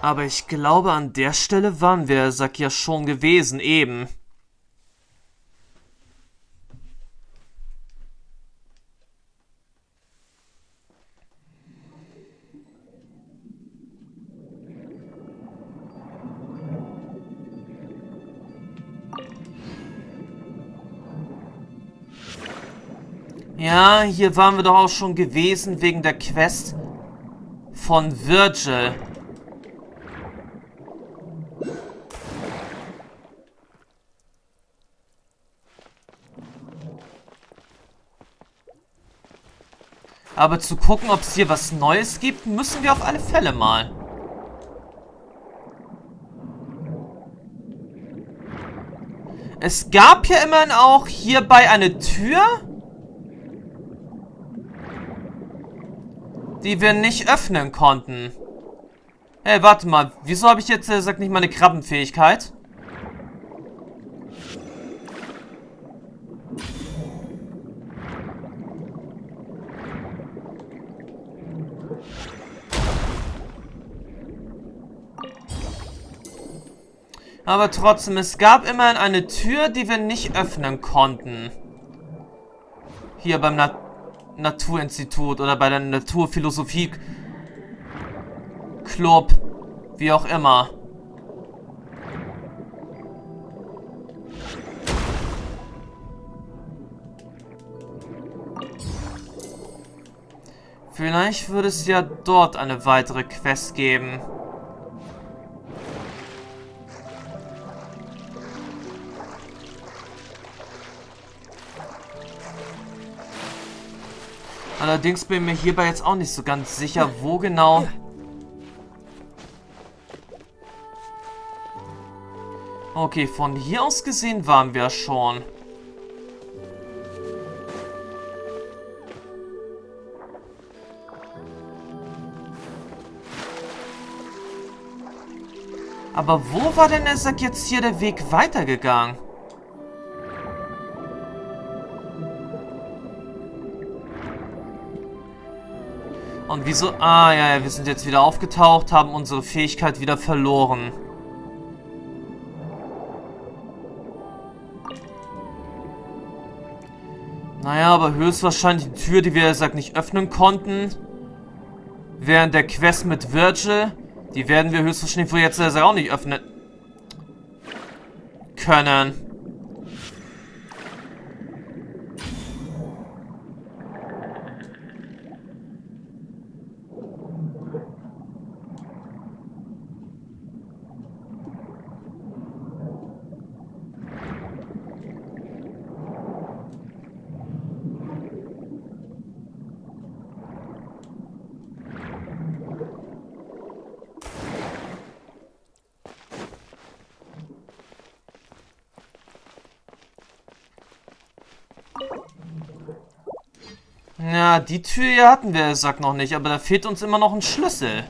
Aber ich glaube, an der Stelle waren wir, ja schon gewesen, eben. Ja, hier waren wir doch auch schon gewesen, wegen der Quest von Virgil. Aber zu gucken, ob es hier was Neues gibt, müssen wir auf alle Fälle mal. Es gab ja immerhin auch hierbei eine Tür, die wir nicht öffnen konnten. Hey, warte mal. Wieso habe ich jetzt, sagt nicht meine Krabbenfähigkeit? Aber trotzdem, es gab immerhin eine Tür, die wir nicht öffnen konnten. Hier beim Naturinstitut oder bei der Naturphilosophie-Club, wie auch immer. Vielleicht würde es ja dort eine weitere Quest geben. Allerdings bin ich mir hierbei jetzt auch nicht so ganz sicher, wo genau . Okay, von hier aus gesehen waren wir schon. Aber wo war denn jetzt hier der Weg weitergegangen? Und wieso? Ah, ja, ja, wir sind jetzt wieder aufgetaucht, haben unsere Fähigkeit wieder verloren. Naja, aber höchstwahrscheinlich die Tür, die wir, nicht öffnen konnten. Während der Quest mit Virgil, die werden wir höchstwahrscheinlich wohl jetzt, auch nicht öffnen können. Na, die Tür hier hatten wir, noch nicht, aber da fehlt uns immer noch ein Schlüssel.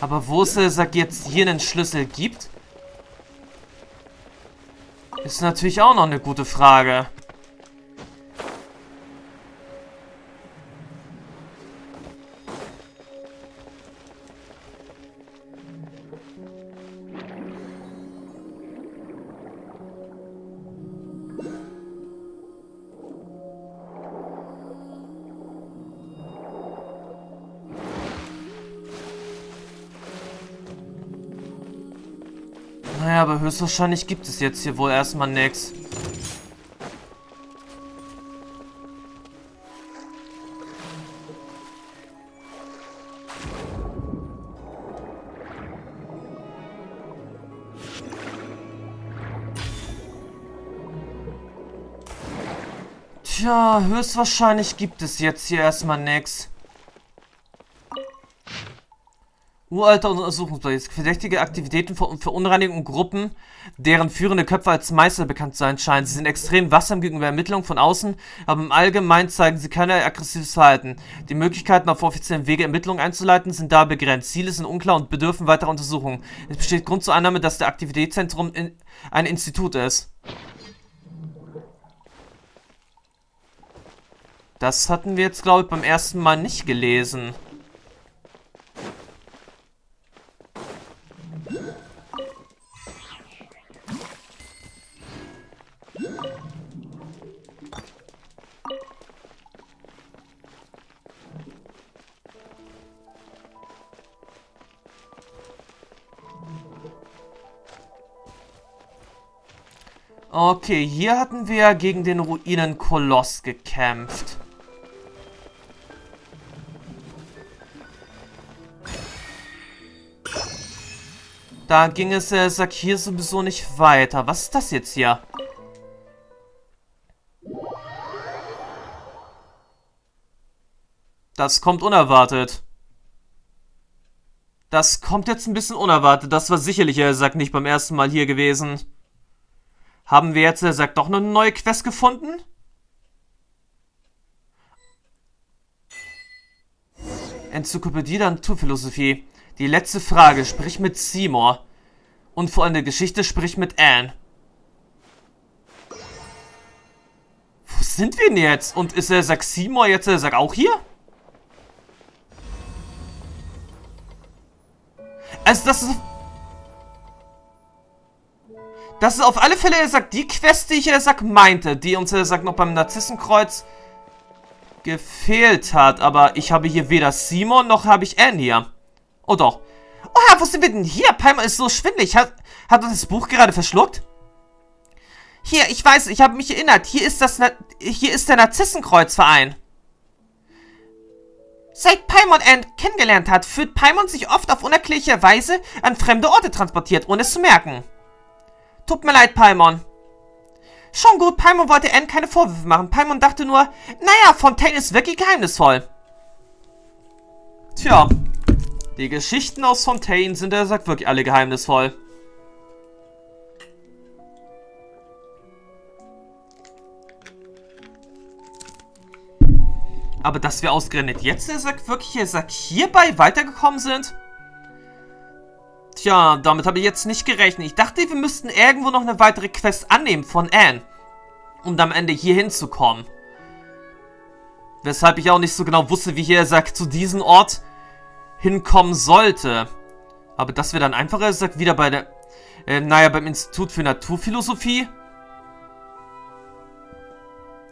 Aber wo es, jetzt hier einen Schlüssel gibt, ist natürlich auch noch eine gute Frage. Naja, aber höchstwahrscheinlich gibt es jetzt hier wohl erstmal nichts. Tja, höchstwahrscheinlich gibt es jetzt hier erstmal nichts. Uralter Untersuchungsbericht. Verdächtige Aktivitäten von verunreinigten Gruppen, deren führende Köpfe als Meister bekannt zu sein scheinen. Sie sind extrem wachsam gegenüber Ermittlungen von außen, aber im Allgemeinen zeigen sie kein aggressives Verhalten. Die Möglichkeiten, auf offiziellen Wege Ermittlungen einzuleiten, sind da begrenzt. Ziele sind unklar und bedürfen weiterer Untersuchungen. Es besteht Grund zur Annahme, dass der Aktivitätszentrum ein Institut ist. Das hatten wir jetzt, glaube ich, beim ersten Mal nicht gelesen. Okay, hier hatten wir gegen den Ruinenkoloss gekämpft. Da ging es, er sagt, hier sowieso nicht weiter. Was ist das jetzt hier? Das kommt unerwartet. Das kommt jetzt ein bisschen unerwartet. Das war sicherlich, er sagt, nicht beim ersten Mal hier gewesen. Haben wir jetzt, er sagt, doch eine neue Quest gefunden? Enzyklopädie der Naturphilosophie. Die letzte Frage, sprich mit Seymour. Und vor allem der Geschichte, sprich mit Anne. Wo sind wir denn jetzt? Und ist, er sagt, Seymour jetzt, er sagt, auch hier? Also das ist... Das ist auf alle Fälle, er sagt, die Quest, die ich, er sagt, meinte, die uns, er sagt, noch beim Narzissenkreuz gefehlt hat. Aber ich habe hier weder Simon, noch habe ich Anne hier. Oh doch. Oha, wo sind wir denn hier? Paimon ist so schwindelig. Hat uns das Buch gerade verschluckt? Hier, ich weiß, ich habe mich erinnert. Hier ist der Narzissenkreuzverein. Seit Paimon Anne kennengelernt hat, fühlt Paimon sich oft auf unerklärliche Weise an fremde Orte transportiert, ohne es zu merken. Tut mir leid, Paimon. Schon gut, Paimon wollte Anne keine Vorwürfe machen. Paimon dachte nur, naja, Fontaine ist wirklich geheimnisvoll. Tja, die Geschichten aus Fontaine sind, er sagt, wirklich alle geheimnisvoll. Aber dass wir ausgerechnet jetzt, er sagt, wirklich, er sagt, hierbei weitergekommen sind... Tja, damit habe ich jetzt nicht gerechnet. Ich dachte, wir müssten irgendwo noch eine weitere Quest annehmen von Anne, um am Ende hier hinzukommen. Weshalb ich auch nicht so genau wusste, wie hier, er sagt, zu diesem Ort hinkommen sollte. Aber dass wir dann einfach, er sagt, wieder bei der, naja, beim Institut für Naturphilosophie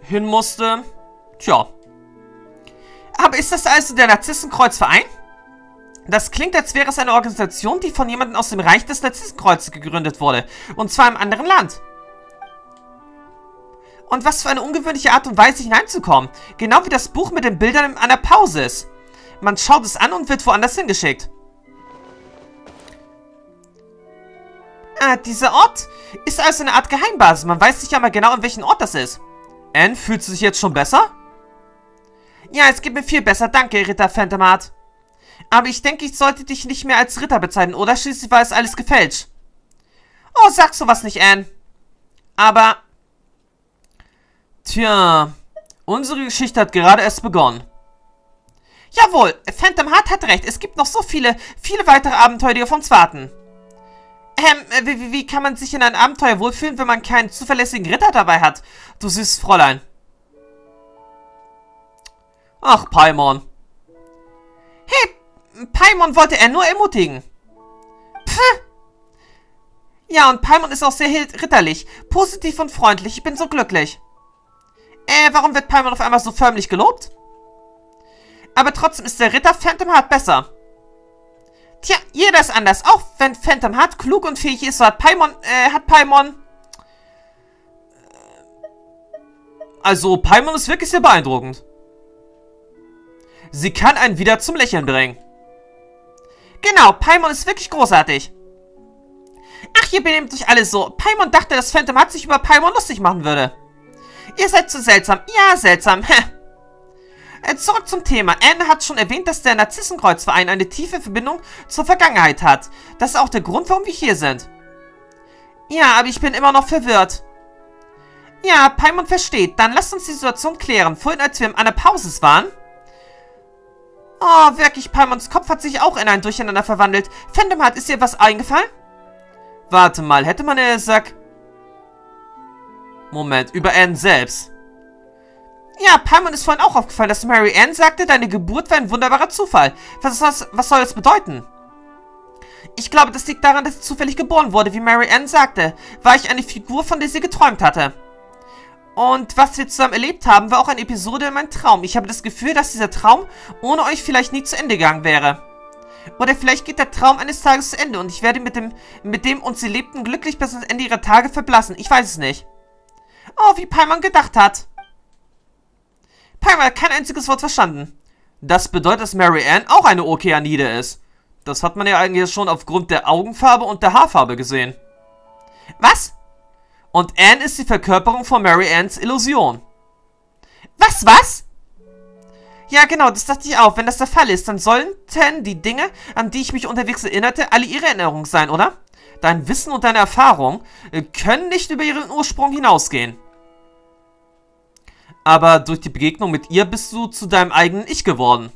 hin musste. Tja. Aber ist das also der Narzissenkreuzverein? Das klingt, als wäre es eine Organisation, die von jemandem aus dem Reich des Narzissenkreuzes gegründet wurde. Und zwar im anderen Land. Und was für eine ungewöhnliche Art und Weise hineinzukommen. Genau wie das Buch mit den Bildern an der Pause ist. Man schaut es an und wird woanders hingeschickt. Ah, dieser Ort ist also eine Art Geheimbasis. Man weiß nicht einmal genau, an welchen Ort das ist. Anne, fühlst du dich jetzt schon besser? Ja, es geht mir viel besser. Danke, Ritter Phantom Heart. Aber ich denke, ich sollte dich nicht mehr als Ritter bezeichnen, oder? Schließlich war es alles gefälscht. Oh, sag sowas nicht, Anne. Aber... Tja... Unsere Geschichte hat gerade erst begonnen. Jawohl, Phantom Heart hat recht. Es gibt noch so viele weitere Abenteuer, die auf uns warten. Wie kann man sich in einem Abenteuer wohlfühlen, wenn man keinen zuverlässigen Ritter dabei hat? Du süßes Fräulein. Ach, Paimon. Hey, Paimon wollte Anne nur ermutigen. Pff. Ja, und Paimon ist auch sehr ritterlich. Positiv und freundlich. Ich bin so glücklich. Warum wird Paimon auf einmal so förmlich gelobt? Aber trotzdem ist der Ritter Phantom Heart besser. Tja, jeder ist anders. Auch wenn Phantom Heart klug und fähig ist, so hat Paimon... Also, Paimon ist wirklich sehr beeindruckend. Sie kann einen wieder zum Lächeln bringen. Genau, Paimon ist wirklich großartig. Ach, ihr benehmt euch alle so. Paimon dachte, dass Phantom Heart sich über Paimon lustig machen würde. Ihr seid so seltsam. Ja, seltsam. Zurück zum Thema. Anne hat schon erwähnt, dass der Narzissenkreuzverein eine tiefe Verbindung zur Vergangenheit hat. Das ist auch der Grund, warum wir hier sind. Ja, aber ich bin immer noch verwirrt. Ja, Paimon versteht. Dann lasst uns die Situation klären. Vorhin, als wir in einer Pause waren... Oh, wirklich, Paimons Kopf hat sich auch in ein Durcheinander verwandelt. Phantom Heart, ist dir was eingefallen? Warte mal, hätte man Moment, über Anne selbst. Ja, Paimon ist vorhin auch aufgefallen, dass Mary Ann sagte, deine Geburt war ein wunderbarer Zufall. Was soll das bedeuten? Ich glaube, das liegt daran, dass sie zufällig geboren wurde, wie Mary Ann sagte. War ich eine Figur, von der sie geträumt hatte. Und was wir zusammen erlebt haben, war auch eine Episode in meinem Traum. Ich habe das Gefühl, dass dieser Traum ohne euch vielleicht nie zu Ende gegangen wäre. Oder vielleicht geht der Traum eines Tages zu Ende und ich werde mit dem uns sie lebten glücklich bis ans Ende ihrer Tage verblassen. Ich weiß es nicht. Oh, wie Paimon gedacht hat. Paimon hat kein einziges Wort verstanden. Das bedeutet, dass Mary Ann auch eine Okeanide ist. Das hat man ja eigentlich schon aufgrund der Augenfarbe und der Haarfarbe gesehen. Was? Und Anne ist die Verkörperung von Mary Anns Illusion. Was? Ja, genau, das dachte ich auch. Wenn das der Fall ist, dann sollten die Dinge, an die ich mich unterwegs erinnerte, alle ihre Erinnerungen sein, oder? Dein Wissen und deine Erfahrung können nicht über ihren Ursprung hinausgehen. Aber durch die Begegnung mit ihr bist du zu deinem eigenen Ich geworden.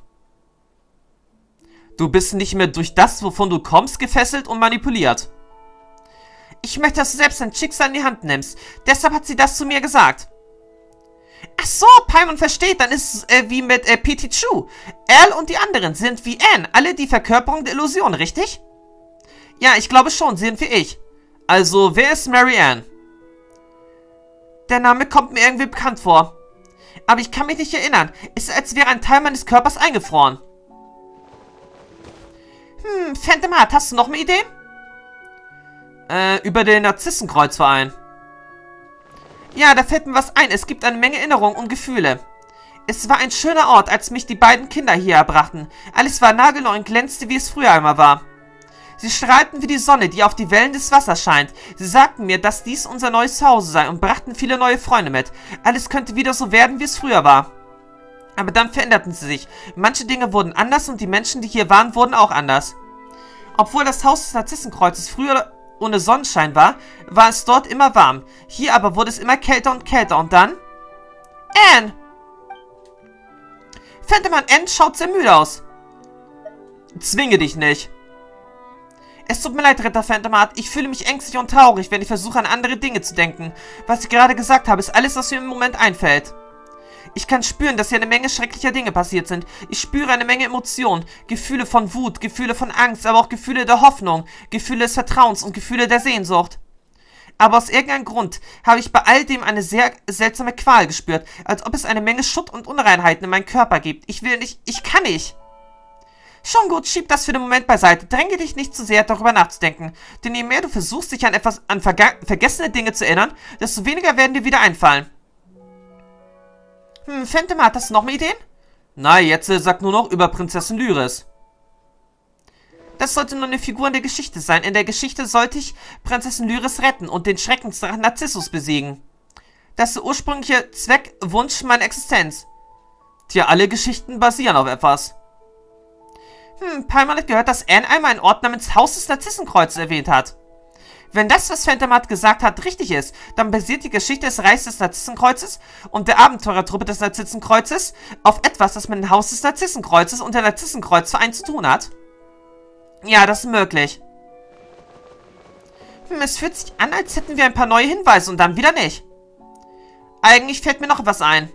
Du bist nicht mehr durch das, wovon du kommst, gefesselt und manipuliert. Ich möchte, dass du selbst dein Schicksal in die Hand nimmst. Deshalb hat sie das zu mir gesagt. Ach so, Paimon versteht, dann ist es wie mit Pichu. Al und die anderen sind wie Anne, alle die Verkörperung der Illusion, richtig? Ja, ich glaube schon, sie sind wie ich. Also, wer ist Mary Ann? Der Name kommt mir irgendwie bekannt vor. Aber ich kann mich nicht erinnern. Es ist, als wäre ein Teil meines Körpers eingefroren. Phantom Heart, hast du noch mehr Ideen? Über den Narzissenkreuzverein. Ja, da fällt mir was ein. Es gibt eine Menge Erinnerungen und Gefühle. Es war ein schöner Ort, als mich die beiden Kinder hier erbrachten. Alles war nagelneu und glänzte, wie es früher einmal war. Sie strahlten wie die Sonne, die auf die Wellen des Wassers scheint. Sie sagten mir, dass dies unser neues Zuhause sei und brachten viele neue Freunde mit. Alles könnte wieder so werden, wie es früher war. Aber dann veränderten sie sich. Manche Dinge wurden anders und die Menschen, die hier waren, wurden auch anders. Obwohl das Haus des Narzissenkreuzes früher ohne Sonnenschein war, war es dort immer warm. Hier aber wurde es immer kälter und kälter und dann... Anne! Phantom Heart, Anne schaut sehr müde aus. Zwinge dich nicht. Es tut mir leid, Ritter Phantom Heart. Ich fühle mich ängstlich und traurig, wenn ich versuche, an andere Dinge zu denken. Was ich gerade gesagt habe, ist alles, was mir im Moment einfällt. Ich kann spüren, dass hier eine Menge schrecklicher Dinge passiert sind. Ich spüre eine Menge Emotionen, Gefühle von Wut, Gefühle von Angst, aber auch Gefühle der Hoffnung, Gefühle des Vertrauens und Gefühle der Sehnsucht. Aber aus irgendeinem Grund habe ich bei all dem eine sehr seltsame Qual gespürt, als ob es eine Menge Schutt und Unreinheiten in meinem Körper gibt. Ich kann nicht. Schon gut, schieb das für den Moment beiseite. Dränge dich nicht zu sehr, darüber nachzudenken. Denn je mehr du versuchst, dich an vergessene Dinge zu erinnern, desto weniger werden dir wieder einfallen. Phantom Heart, hast du noch mehr Ideen? Na, jetzt sag nur noch über Prinzessin Lyris. Das sollte nur eine Figur in der Geschichte sein. In der Geschichte sollte ich Prinzessin Lyris retten und den Schreckensdrachen Narzissus besiegen. Das ist der ursprüngliche Zweck, Wunsch meiner Existenz. Tja, alle Geschichten basieren auf etwas. Paimon hat gehört, dass Anne einmal einen Ort namens Haus des Narzissenkreuzes erwähnt hat. Wenn das, was Phantom Heart gesagt hat, richtig ist, dann basiert die Geschichte des Reichs des Narzissenkreuzes und der Abenteurertruppe des Narzissenkreuzes auf etwas, das mit dem Haus des Narzissenkreuzes und der Narzissenkreuzverein zu tun hat. Ja, das ist möglich. Es fühlt sich an, als hätten wir ein paar neue Hinweise und dann wieder nicht. Eigentlich fällt mir noch was ein.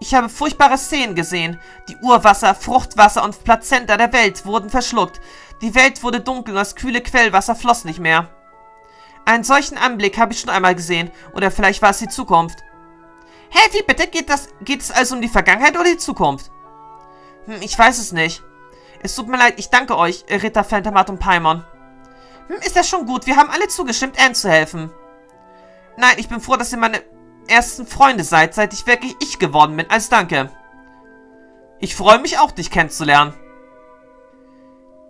Ich habe furchtbare Szenen gesehen. Die Urwasser, Fruchtwasser und Plazenta der Welt wurden verschluckt. Die Welt wurde dunkel und das kühle Quellwasser floss nicht mehr. Einen solchen Anblick habe ich schon einmal gesehen. Oder vielleicht war es die Zukunft. Hey, wie bitte? Geht es also um die Vergangenheit oder die Zukunft? Ich weiß es nicht. Es tut mir leid, ich danke euch, Ritter Phantom Heart und Paimon. Ist das schon gut? Wir haben alle zugestimmt, Anne zu helfen. Nein, ich bin froh, dass ihr meine ersten Freunde seid, seit ich wirklich ich geworden bin. Als Danke. Ich freue mich auch, dich kennenzulernen.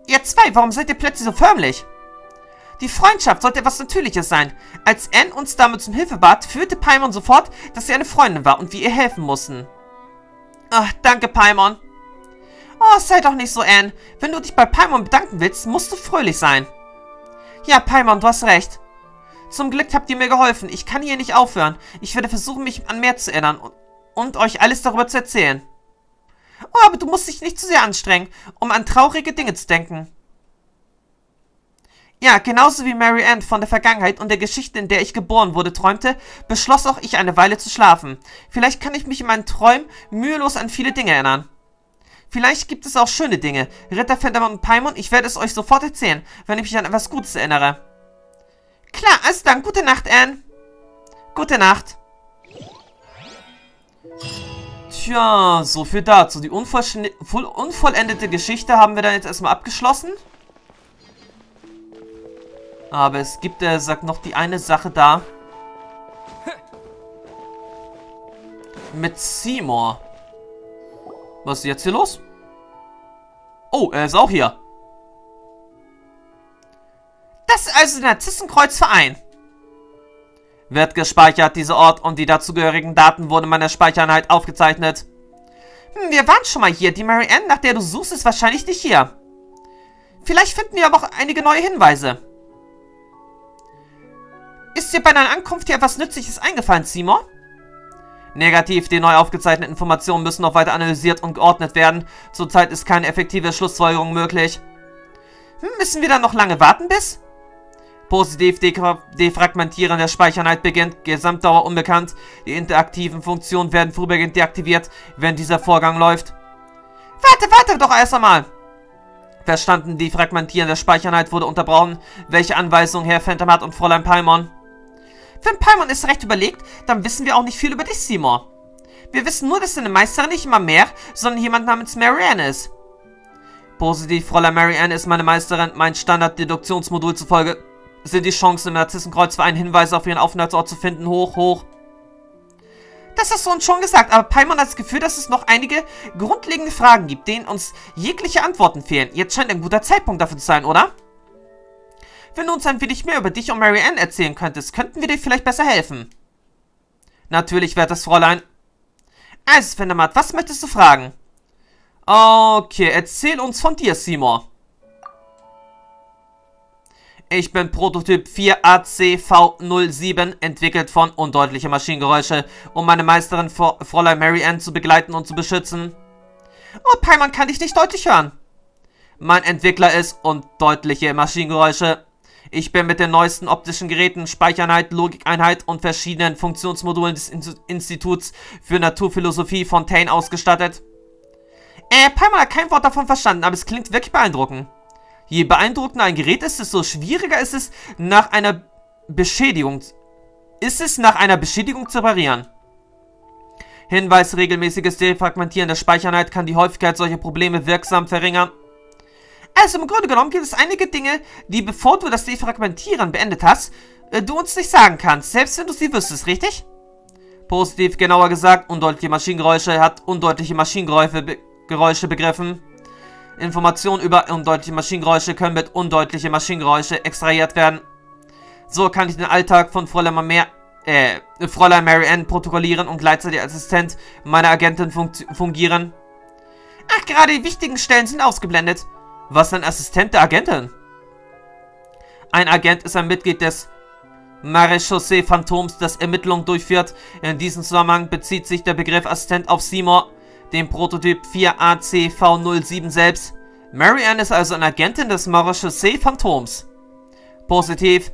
Ihr zwei, warum seid ihr plötzlich so förmlich? Die Freundschaft sollte etwas Natürliches sein. Als Anne uns damit zum Hilfe bat, fühlte Paimon sofort, dass sie eine Freundin war und wir ihr helfen mussten. Ach, danke, Paimon. Oh, sei doch nicht so, Anne. Wenn du dich bei Paimon bedanken willst, musst du fröhlich sein. Ja, Paimon, du hast recht. Zum Glück habt ihr mir geholfen. Ich kann hier nicht aufhören. Ich werde versuchen, mich an mehr zu erinnern und euch alles darüber zu erzählen. Oh, aber du musst dich nicht zu sehr anstrengen, um an traurige Dinge zu denken. Ja, genauso wie Mary Ann von der Vergangenheit und der Geschichte, in der ich geboren wurde, träumte, beschloss auch ich eine Weile zu schlafen. Vielleicht kann ich mich in meinen Träumen mühelos an viele Dinge erinnern. Vielleicht gibt es auch schöne Dinge. Ritter Phantom und Paimon, ich werde es euch sofort erzählen, wenn ich mich an etwas Gutes erinnere. Klar, also dann, gute Nacht, Anne. Gute Nacht. Tja, so viel dazu. Die unvollendete Geschichte haben wir dann jetzt erstmal abgeschlossen. Aber es gibt, er sagt, noch die eine Sache da. Mit Seymour. Was ist jetzt hier los? Oh, er ist auch hier. Das ist also der Narzissenkreuzverein. Wird gespeichert, dieser Ort, und die dazugehörigen Daten wurden in meiner Speichereinheit aufgezeichnet. Hm, wir waren schon mal hier. Die Mary Ann, nach der du suchst, ist wahrscheinlich nicht hier. Vielleicht finden wir aber auch einige neue Hinweise. Ist dir bei deiner Ankunft hier etwas Nützliches eingefallen, Seymour? Negativ, die neu aufgezeichneten Informationen müssen noch weiter analysiert und geordnet werden. Zurzeit ist keine effektive Schlussfolgerung möglich. Hm, müssen wir dann noch lange warten bis? Positiv, Defragmentieren der Speichereinheit beginnt. Gesamtdauer unbekannt. Die interaktiven Funktionen werden vorübergehend deaktiviert, während dieser Vorgang läuft. Warte doch erst einmal! Verstanden, Defragmentieren der Speichereinheit wurde unterbrochen. Welche Anweisungen Herr Phantom hat und Fräulein Paimon? Wenn Paimon es recht überlegt, dann wissen wir auch nicht viel über dich, Seymour. Wir wissen nur, dass deine Meisterin nicht immer mehr, sondern jemand namens Mary Ann ist. Positiv, Fräulein Mary Ann ist meine Meisterin. Mein Standard-Deduktionsmodul zufolge sind die Chancen im Narzissenkreuzverein Hinweise auf ihren Aufenthaltsort zu finden hoch. Das hast du uns schon gesagt, aber Paimon hat das Gefühl, dass es noch einige grundlegende Fragen gibt, denen uns jegliche Antworten fehlen. Jetzt scheint ein guter Zeitpunkt dafür zu sein, oder? Wenn du uns ein wenig mehr über dich und Mary Ann erzählen könntest, könnten wir dir vielleicht besser helfen. Natürlich, wertes Fräulein. Also, Fendermatt, was möchtest du fragen? Okay, erzähl uns von dir, Seymour. Ich bin Prototyp 4ACV07, entwickelt von undeutliche Maschinengeräusche, um meine Meisterin Fräulein Mary Ann zu begleiten und zu beschützen. Oh, Paimon kann dich nicht deutlich hören. Mein Entwickler ist undeutliche Maschinengeräusche. Ich bin mit den neuesten optischen Geräten, Speichereinheit, Logikeinheit und verschiedenen Funktionsmodulen des Instituts für Naturphilosophie Fontaine ausgestattet. Paimon hat kein Wort davon verstanden, aber es klingt wirklich beeindruckend. Je beeindruckender ein Gerät ist, desto schwieriger ist es, nach einer Beschädigung zu reparieren. Hinweis, regelmäßiges Defragmentieren der Speichereinheit kann die Häufigkeit solcher Probleme wirksam verringern. Also im Grunde genommen gibt es einige Dinge, die, bevor du das Defragmentieren beendet hast, du uns nicht sagen kannst, selbst wenn du sie wüsstest, richtig? Positiv, genauer gesagt, undeutliche Maschinengeräusche hat undeutliche Maschinengeräusche begriffen. Informationen über undeutliche Maschinengeräusche können mit undeutliche Maschinengeräusche extrahiert werden. So kann ich den Alltag von Fräulein Mary Ann protokollieren und gleichzeitig als Assistent meiner Agentin fungieren. Ach, gerade die wichtigen Stellen sind ausgeblendet. Was ist ein Assistent der Agentin? Ein Agent ist ein Mitglied des Marechaussee Phantoms, das Ermittlungen durchführt. In diesem Zusammenhang bezieht sich der Begriff Assistent auf Seymour, dem Prototyp 4ACV07 selbst. Mary Ann ist also eine Agentin des Marechaussee Phantoms. Positiv.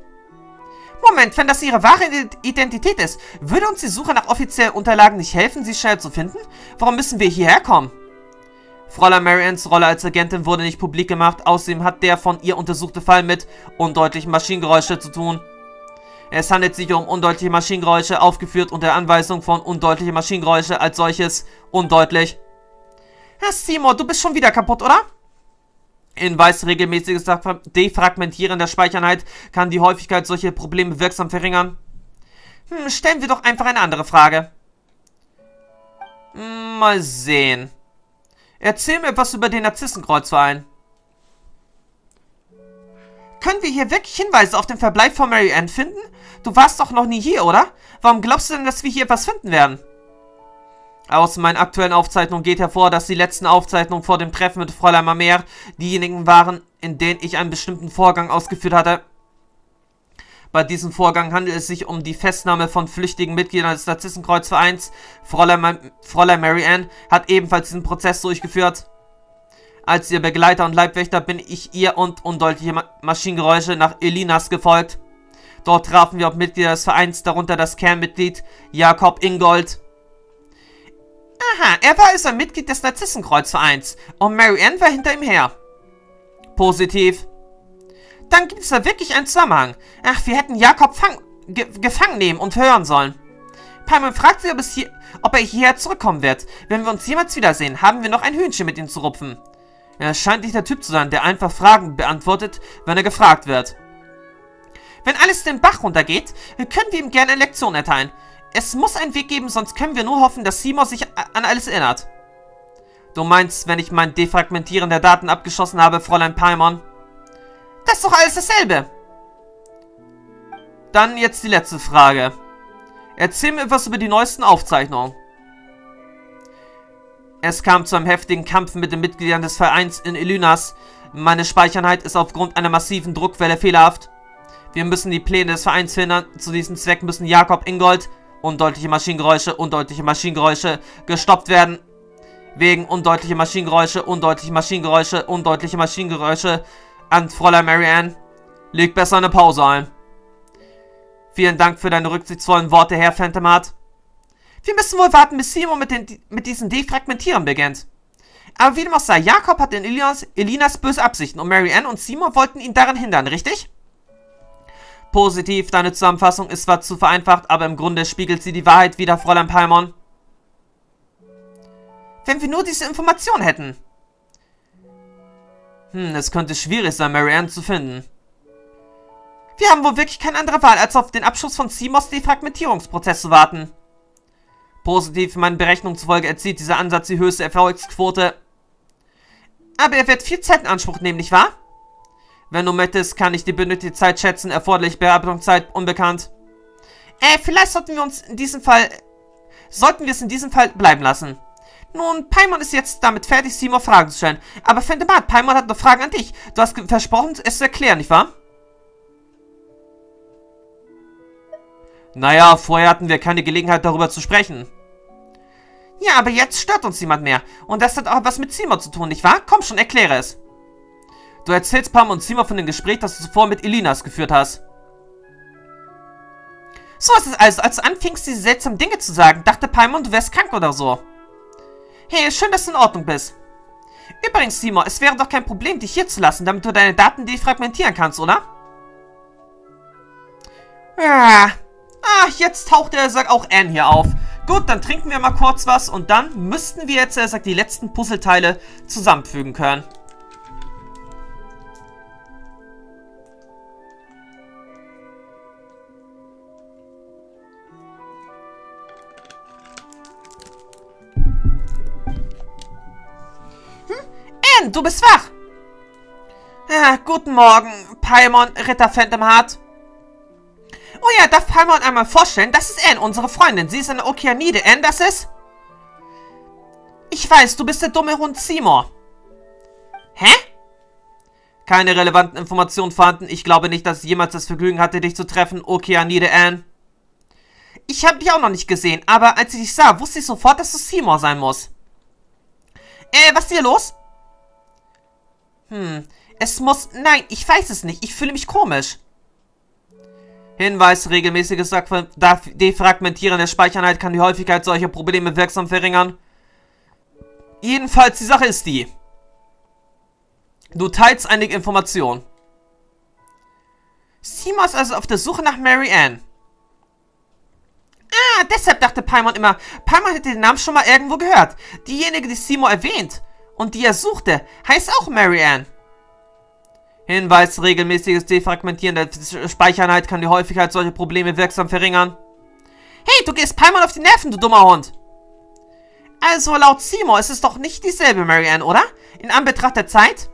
Moment, wenn das ihre wahre Identität ist, würde uns die Suche nach offiziellen Unterlagen nicht helfen, sie schnell zu finden? Warum müssen wir hierher kommen? Fräulein Mary Anns Rolle als Agentin wurde nicht publik gemacht, außerdem hat der von ihr untersuchte Fall mit undeutlichen Maschinengeräuschen zu tun. Es handelt sich um undeutliche Maschinengeräusche, aufgeführt unter Anweisung von undeutliche Maschinengeräusche als solches undeutlich. Herr Seymour, du bist schon wieder kaputt, oder? Hinweis, regelmäßiges Defragmentieren der Speichereinheit kann die Häufigkeit solcher Probleme wirksam verringern. Hm, stellen wir doch einfach eine andere Frage. Mal sehen. Erzähl mir etwas über den Narzissenkreuzverein. Können wir hier wirklich Hinweise auf den Verbleib von Mary Ann finden? Du warst doch noch nie hier, oder? Warum glaubst du denn, dass wir hier etwas finden werden? Aus meinen aktuellen Aufzeichnungen geht hervor, dass die letzten Aufzeichnungen vor dem Treffen mit Fräulein Mamère diejenigen waren, in denen ich einen bestimmten Vorgang ausgeführt hatte. Bei diesem Vorgang handelt es sich um die Festnahme von flüchtigen Mitgliedern des Narzissenkreuzvereins. Fräulein Mary Ann hat ebenfalls diesen Prozess durchgeführt. Als ihr Begleiter und Leibwächter bin ich ihr und undeutliche Maschinengeräusche nach Elinas gefolgt. Dort trafen wir auf Mitglieder des Vereins, darunter das Kernmitglied Jakob Ingold. Aha, er war also ein Mitglied des Narzissenkreuzvereins und Mary Ann war hinter ihm her. Positiv. Dann gibt es da wirklich einen Zusammenhang. Ach, wir hätten Jakob gefangen nehmen und hören sollen. Paimon fragt sie, ob er hierher zurückkommen wird. Wenn wir uns jemals wiedersehen, haben wir noch ein Hühnchen mit ihm zu rupfen. Er scheint nicht der Typ zu sein, der einfach Fragen beantwortet, wenn er gefragt wird. Wenn alles den Bach runtergeht, können wir ihm gerne eine Lektion erteilen. Es muss einen Weg geben, sonst können wir nur hoffen, dass Seymour sich an alles erinnert. Du meinst, wenn ich mein Defragmentieren der Daten abgeschossen habe, Fräulein Paimon? Das ist doch alles dasselbe. Dann jetzt die letzte Frage. Erzähl mir etwas über die neuesten Aufzeichnungen. Es kam zu einem heftigen Kampf mit den Mitgliedern des Vereins in Elinas. Meine Speichernheit ist aufgrund einer massiven Druckwelle fehlerhaft. Wir müssen die Pläne des Vereins verhindern. Zu diesem Zweck müssen Jakob Ingold, undeutliche Maschinengeräusche, gestoppt werden. Wegen undeutliche Maschinengeräusche, undeutliche Maschinengeräusche an Fräulein Mary Ann. Leg besser eine Pause ein. Vielen Dank für deine rücksichtsvollen Worte, Herr Phantom Heart. Wir müssen wohl warten, bis Seymour mit diesen Defragmentieren beginnt. Aber wie dem auch sei, Jakob hat in Elinas böse Absichten und Mary Ann und Seymour wollten ihn daran hindern, richtig? Positiv, deine Zusammenfassung ist zwar zu vereinfacht, aber im Grunde spiegelt sie die Wahrheit wider, Fräulein Paimon. Wenn wir nur diese Information hätten. Es könnte schwierig sein, Mary Ann zu finden. Wir haben wohl wirklich keine andere Wahl, als auf den Abschluss von Seymours Defragmentierungsprozess zu warten. Positiv, meinen Berechnungen zufolge erzielt dieser Ansatz die höchste Erfolgsquote. Aber er wird viel Zeit in Anspruch nehmen, nicht wahr? Wenn du möchtest, kann ich die benötigte Zeit schätzen, erforderlich Bearbeitungszeit unbekannt. Vielleicht sollten wir es in diesem Fall bleiben lassen. Nun, Paimon ist jetzt damit fertig, Seymour Fragen zu stellen. Aber Phantom Heart, Paimon hat noch Fragen an dich. Du hast versprochen, es zu erklären, nicht wahr? Naja, vorher hatten wir keine Gelegenheit, darüber zu sprechen. Ja, aber jetzt stört uns niemand mehr. Und das hat auch was mit Seymour zu tun, nicht wahr? Komm schon, erkläre es. Du erzählst Pam und Seymour von dem Gespräch, das du zuvor mit Elinas geführt hast. So ist es also. Als du anfingst, diese seltsamen Dinge zu sagen, dachte Paimon, du wärst krank oder so. Hey, schön, dass du in Ordnung bist. Übrigens, Seymour, es wäre doch kein Problem, dich hier zu lassen, damit du deine Daten defragmentieren kannst, oder? Ja. Ah, jetzt taucht er sagt auch Anne hier auf. Gut, dann trinken wir mal kurz was und dann müssten wir jetzt die letzten Puzzleteile zusammenfügen können. Anne, du bist wach. Ah, guten Morgen, Paimon, Ritter Phantom Heart. Oh ja, darf Paimon einmal vorstellen, das ist Anne, unsere Freundin. Sie ist eine Okeanide. Anne, das ist... Ich weiß, du bist der dumme Hund Seymour. Hä? Keine relevanten Informationen vorhanden. Ich glaube nicht, dass ich jemals das Vergnügen hatte, dich zu treffen, Okeanide Anne. Ich habe dich auch noch nicht gesehen, aber als ich dich sah, wusste ich sofort, dass du Seymour sein musst. Was ist hier los? Es muss... Nein, ich weiß es nicht. Ich fühle mich komisch. Hinweis, regelmäßiges Defragmentieren der Speichernheit kann die Häufigkeit solcher Probleme wirksam verringern. Jedenfalls, die Sache ist die. Du teilst einige Informationen. Seymour ist also auf der Suche nach Mary Ann. Ah, deshalb dachte Paimon immer, Paimon hätte den Namen schon mal irgendwo gehört. Diejenige, die Seymour erwähnt und die er suchte, heißt auch Mary Ann. Hinweis, regelmäßiges Defragmentieren der Speichernheit kann die Häufigkeit solcher Probleme wirksam verringern. Hey, du gehst Paimon auf die Nerven, du dummer Hund! Also, laut Seymour ist es doch nicht dieselbe Mary Ann, oder? In Anbetracht der Zeit?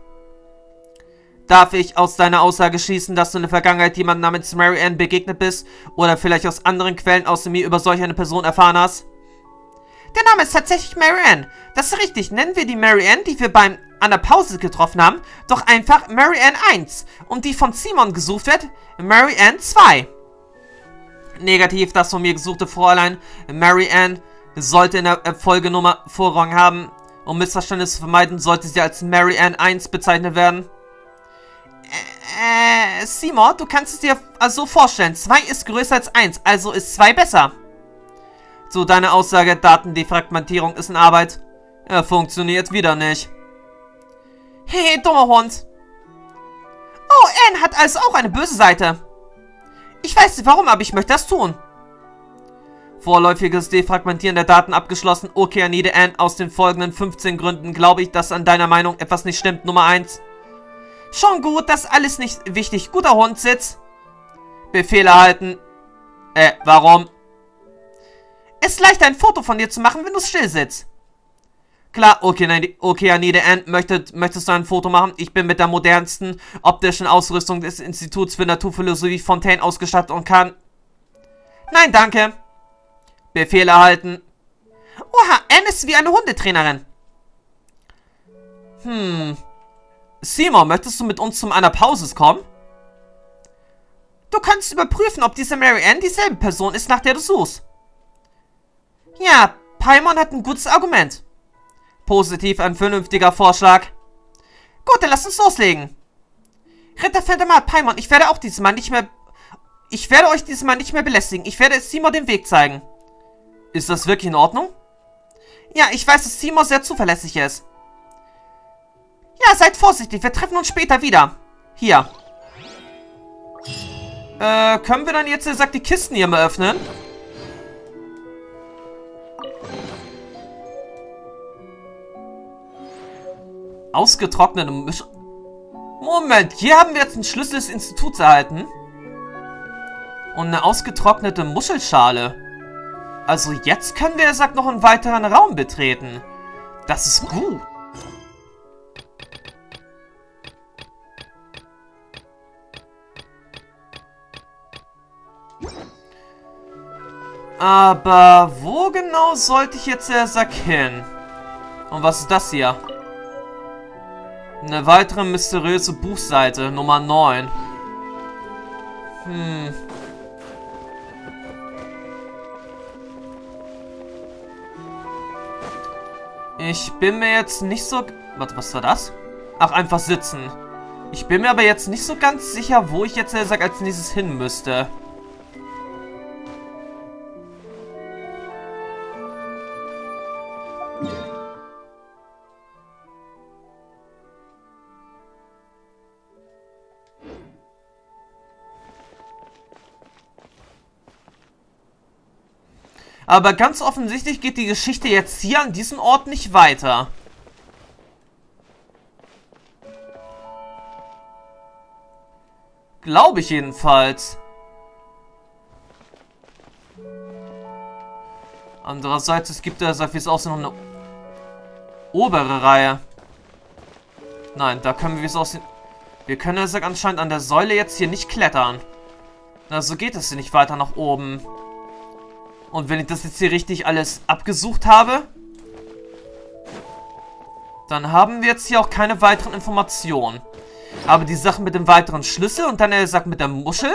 Darf ich aus deiner Aussage schließen, dass du in der Vergangenheit jemandem namens Mary Ann begegnet bist? Oder vielleicht aus anderen Quellen außer mir über solch eine Person erfahren hast? Der Name ist tatsächlich Mary Ann. Das ist richtig. Nennen wir die Mary Ann, die wir an der Pause getroffen haben, doch einfach Mary Ann 1 und die von Seymour gesucht wird, Mary Ann 2. Negativ, das von mir gesuchte Fräulein Mary Ann sollte in der Folgenummer Vorrang haben. Um Missverständnisse zu vermeiden, sollte sie als Mary Ann 1 bezeichnet werden. Seymour, du kannst es dir also vorstellen. 2 ist größer als 1, also ist 2 besser. So, deine Aussage, Datendefragmentierung ist in Arbeit. Funktioniert wieder nicht. Hehe, dummer Hund. Oh, Anne hat also auch eine böse Seite. Ich weiß nicht warum, aber ich möchte das tun. Vorläufiges Defragmentieren der Daten abgeschlossen. Okeanide Anne, aus den folgenden 15 Gründen glaube ich, dass an deiner Meinung etwas nicht stimmt. Nummer 1. Schon gut, das alles nicht wichtig. Guter Hund, Sitz. Befehl erhalten. Warum? Es ist leichter, ein Foto von dir zu machen, wenn du still sitzt. Klar, Okeanide Anne, möchtest du ein Foto machen? Ich bin mit der modernsten optischen Ausrüstung des Instituts für Naturphilosophie Fontaine ausgestattet und kann... Nein, danke. Befehl erhalten. Oha, Anne ist wie eine Hundetrainerin. Seymour, möchtest du mit uns zu einer Pause kommen? Du kannst überprüfen, ob diese Mary Ann dieselbe Person ist, nach der du suchst. Ja, Paimon hat ein gutes Argument. Positiv, ein vernünftiger Vorschlag. Gut, dann lass uns loslegen. Ritter Phantom Heart, Paimon, ich werde euch diesmal nicht mehr belästigen. Ich werde Seymour den Weg zeigen. Ist das wirklich in Ordnung? Ja, ich weiß, dass Seymour sehr zuverlässig ist. Ja, seid vorsichtig. Wir treffen uns später wieder. Hier. Können wir dann jetzt, die Kisten hier mal öffnen? Ausgetrocknete Mischung. Moment, hier haben wir jetzt einen Schlüssel des Instituts erhalten. Und eine ausgetrocknete Muschelschale. Also jetzt können wir, noch einen weiteren Raum betreten. Das ist gut. Aber wo genau sollte ich jetzt, hin? Und was ist das hier? Eine weitere mysteriöse Buchseite, Nummer 9. Ich bin mir jetzt nicht so... Warte, was war das? Ach, einfach sitzen. Ich bin mir aber jetzt nicht so ganz sicher, wo ich jetzt, als nächstes hin müsste. Aber ganz offensichtlich geht die Geschichte jetzt hier an diesem Ort nicht weiter. Glaube ich jedenfalls. Andererseits, es gibt ja, wie es aussieht, noch eine obere Reihe. Nein, da können wir, wie es aussieht... Wir können ja anscheinend an der Säule jetzt hier nicht klettern. Also geht es hier nicht weiter nach oben. Und wenn ich das jetzt hier richtig alles abgesucht habe, dann haben wir jetzt hier auch keine weiteren Informationen. Aber die Sache mit dem weiteren Schlüssel und dann mit der Muschel.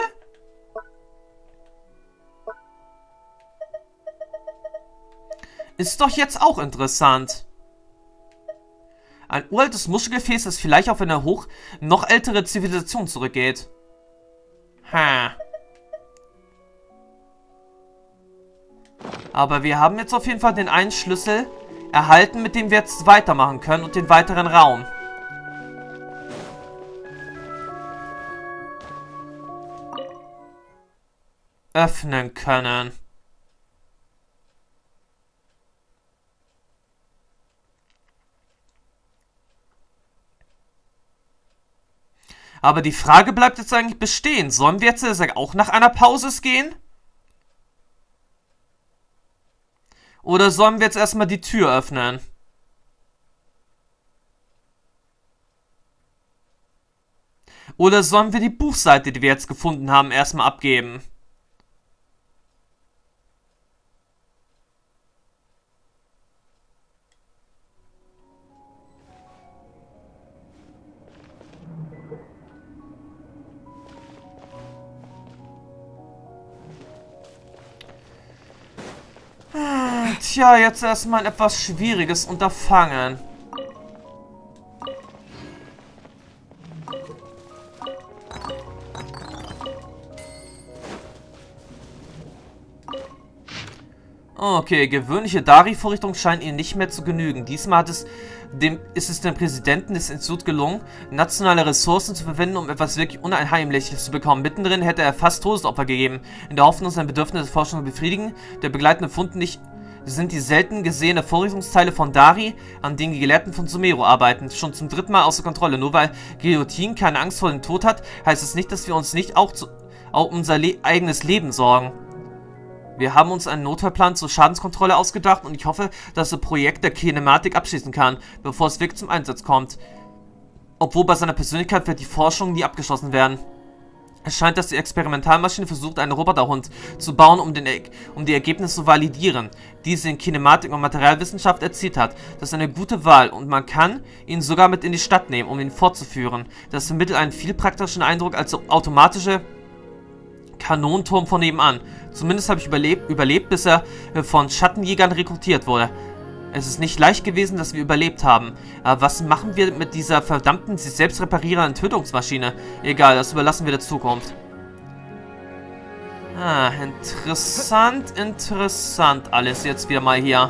Ist doch jetzt auch interessant. Ein uraltes Muschelgefäß, das vielleicht auf eine noch ältere Zivilisation zurückgeht. Aber wir haben jetzt auf jeden Fall den einen Schlüssel erhalten, mit dem wir jetzt weitermachen können und den weiteren Raum. Öffnen können. Aber die Frage bleibt jetzt eigentlich bestehen. Sollen wir jetzt auch nach einer Pause gehen? Oder sollen wir jetzt erstmal die Tür öffnen? Oder sollen wir die Buchseite, die wir jetzt gefunden haben, erstmal abgeben? Tja, jetzt erstmal ein etwas schwieriges Unterfangen. Okay, gewöhnliche Dari-Vorrichtungen scheinen ihnen nicht mehr zu genügen. Diesmal ist es dem Präsidenten des Instituts gelungen, nationale Ressourcen zu verwenden, um etwas wirklich Unheimliches zu bekommen. Mittendrin hätte er fast Todesopfer gegeben, in der Hoffnung, sein Bedürfnis der Forschung zu befriedigen. Der begleitende Fund sind die selten gesehenen Vorrichtungsteile von Dari, an denen die Gelehrten von Sumeru arbeiten. Schon zum dritten Mal außer Kontrolle. Nur weil Guillotine keine Angst vor dem Tod hat, heißt es nicht, dass wir uns nicht auch unser eigenes Leben sorgen. Wir haben uns einen Notfallplan zur Schadenskontrolle ausgedacht und ich hoffe, dass das Projekt der Kinematik abschließen kann, bevor es wirklich zum Einsatz kommt. Obwohl bei seiner Persönlichkeit wird die Forschung nie abgeschlossen werden. Es scheint, dass die Experimentalmaschine versucht, einen Roboterhund zu bauen, um die Ergebnisse zu validieren, die sie in Kinematik und Materialwissenschaft erzielt hat. Das ist eine gute Wahl und man kann ihn sogar mit in die Stadt nehmen, um ihn fortzuführen. Das vermittelt einen viel praktischen Eindruck als automatische Kanonenturm von nebenan. Zumindest habe ich überlebt, bis er von Schattenjägern rekrutiert wurde. Es ist nicht leicht gewesen, dass wir überlebt haben. Aber was machen wir mit dieser verdammten, sich selbst reparierenden Tötungsmaschine? Egal, das überlassen wir der Zukunft. Ah, interessant, interessant alles jetzt wieder mal hier.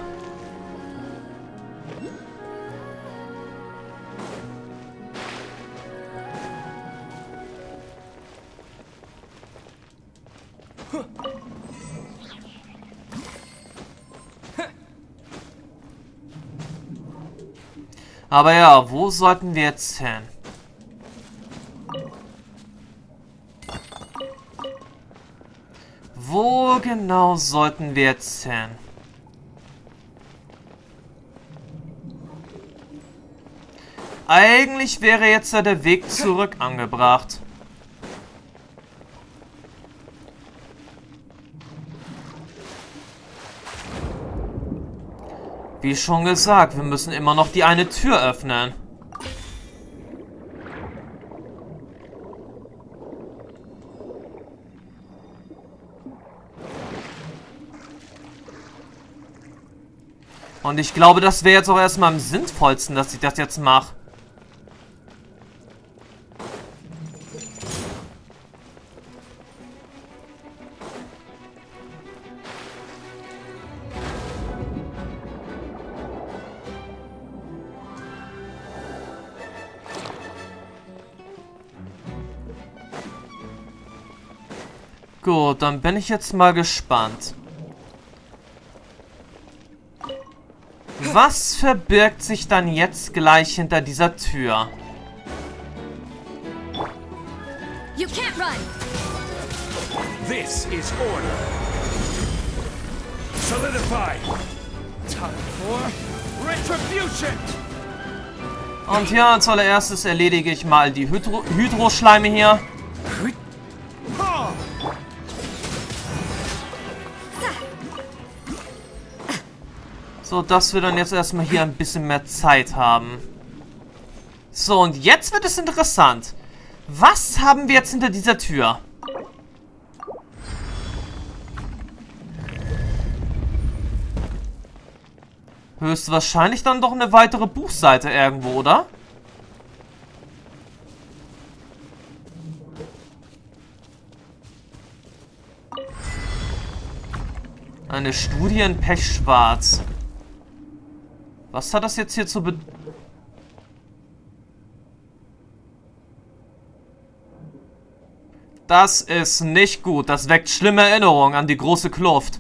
Aber ja, wo sollten wir jetzt hin? Wo genau sollten wir jetzt hin? Eigentlich wäre jetzt ja der Weg zurück angebracht. Wie schon gesagt, wir müssen immer noch die eine Tür öffnen. Und ich glaube, das wäre jetzt auch erstmal am sinnvollsten, dass ich das jetzt mache. Gut, dann bin ich jetzt mal gespannt. Was verbirgt sich dann jetzt gleich hinter dieser Tür? You can't run. This is order. Solidify. Time for retribution. Und ja, als allererstes erledige ich mal die Hydroschleime hier. So, dass wir dann jetzt erstmal hier ein bisschen mehr Zeit haben. So, und jetzt wird es interessant. Was haben wir jetzt hinter dieser Tür? Höchstwahrscheinlich dann doch eine weitere Buchseite irgendwo, oder? Eine Studie in Pechschwarz. Was hat das jetzt hier zu bedeuten? Das ist nicht gut. Das weckt schlimme Erinnerungen an die große Kluft.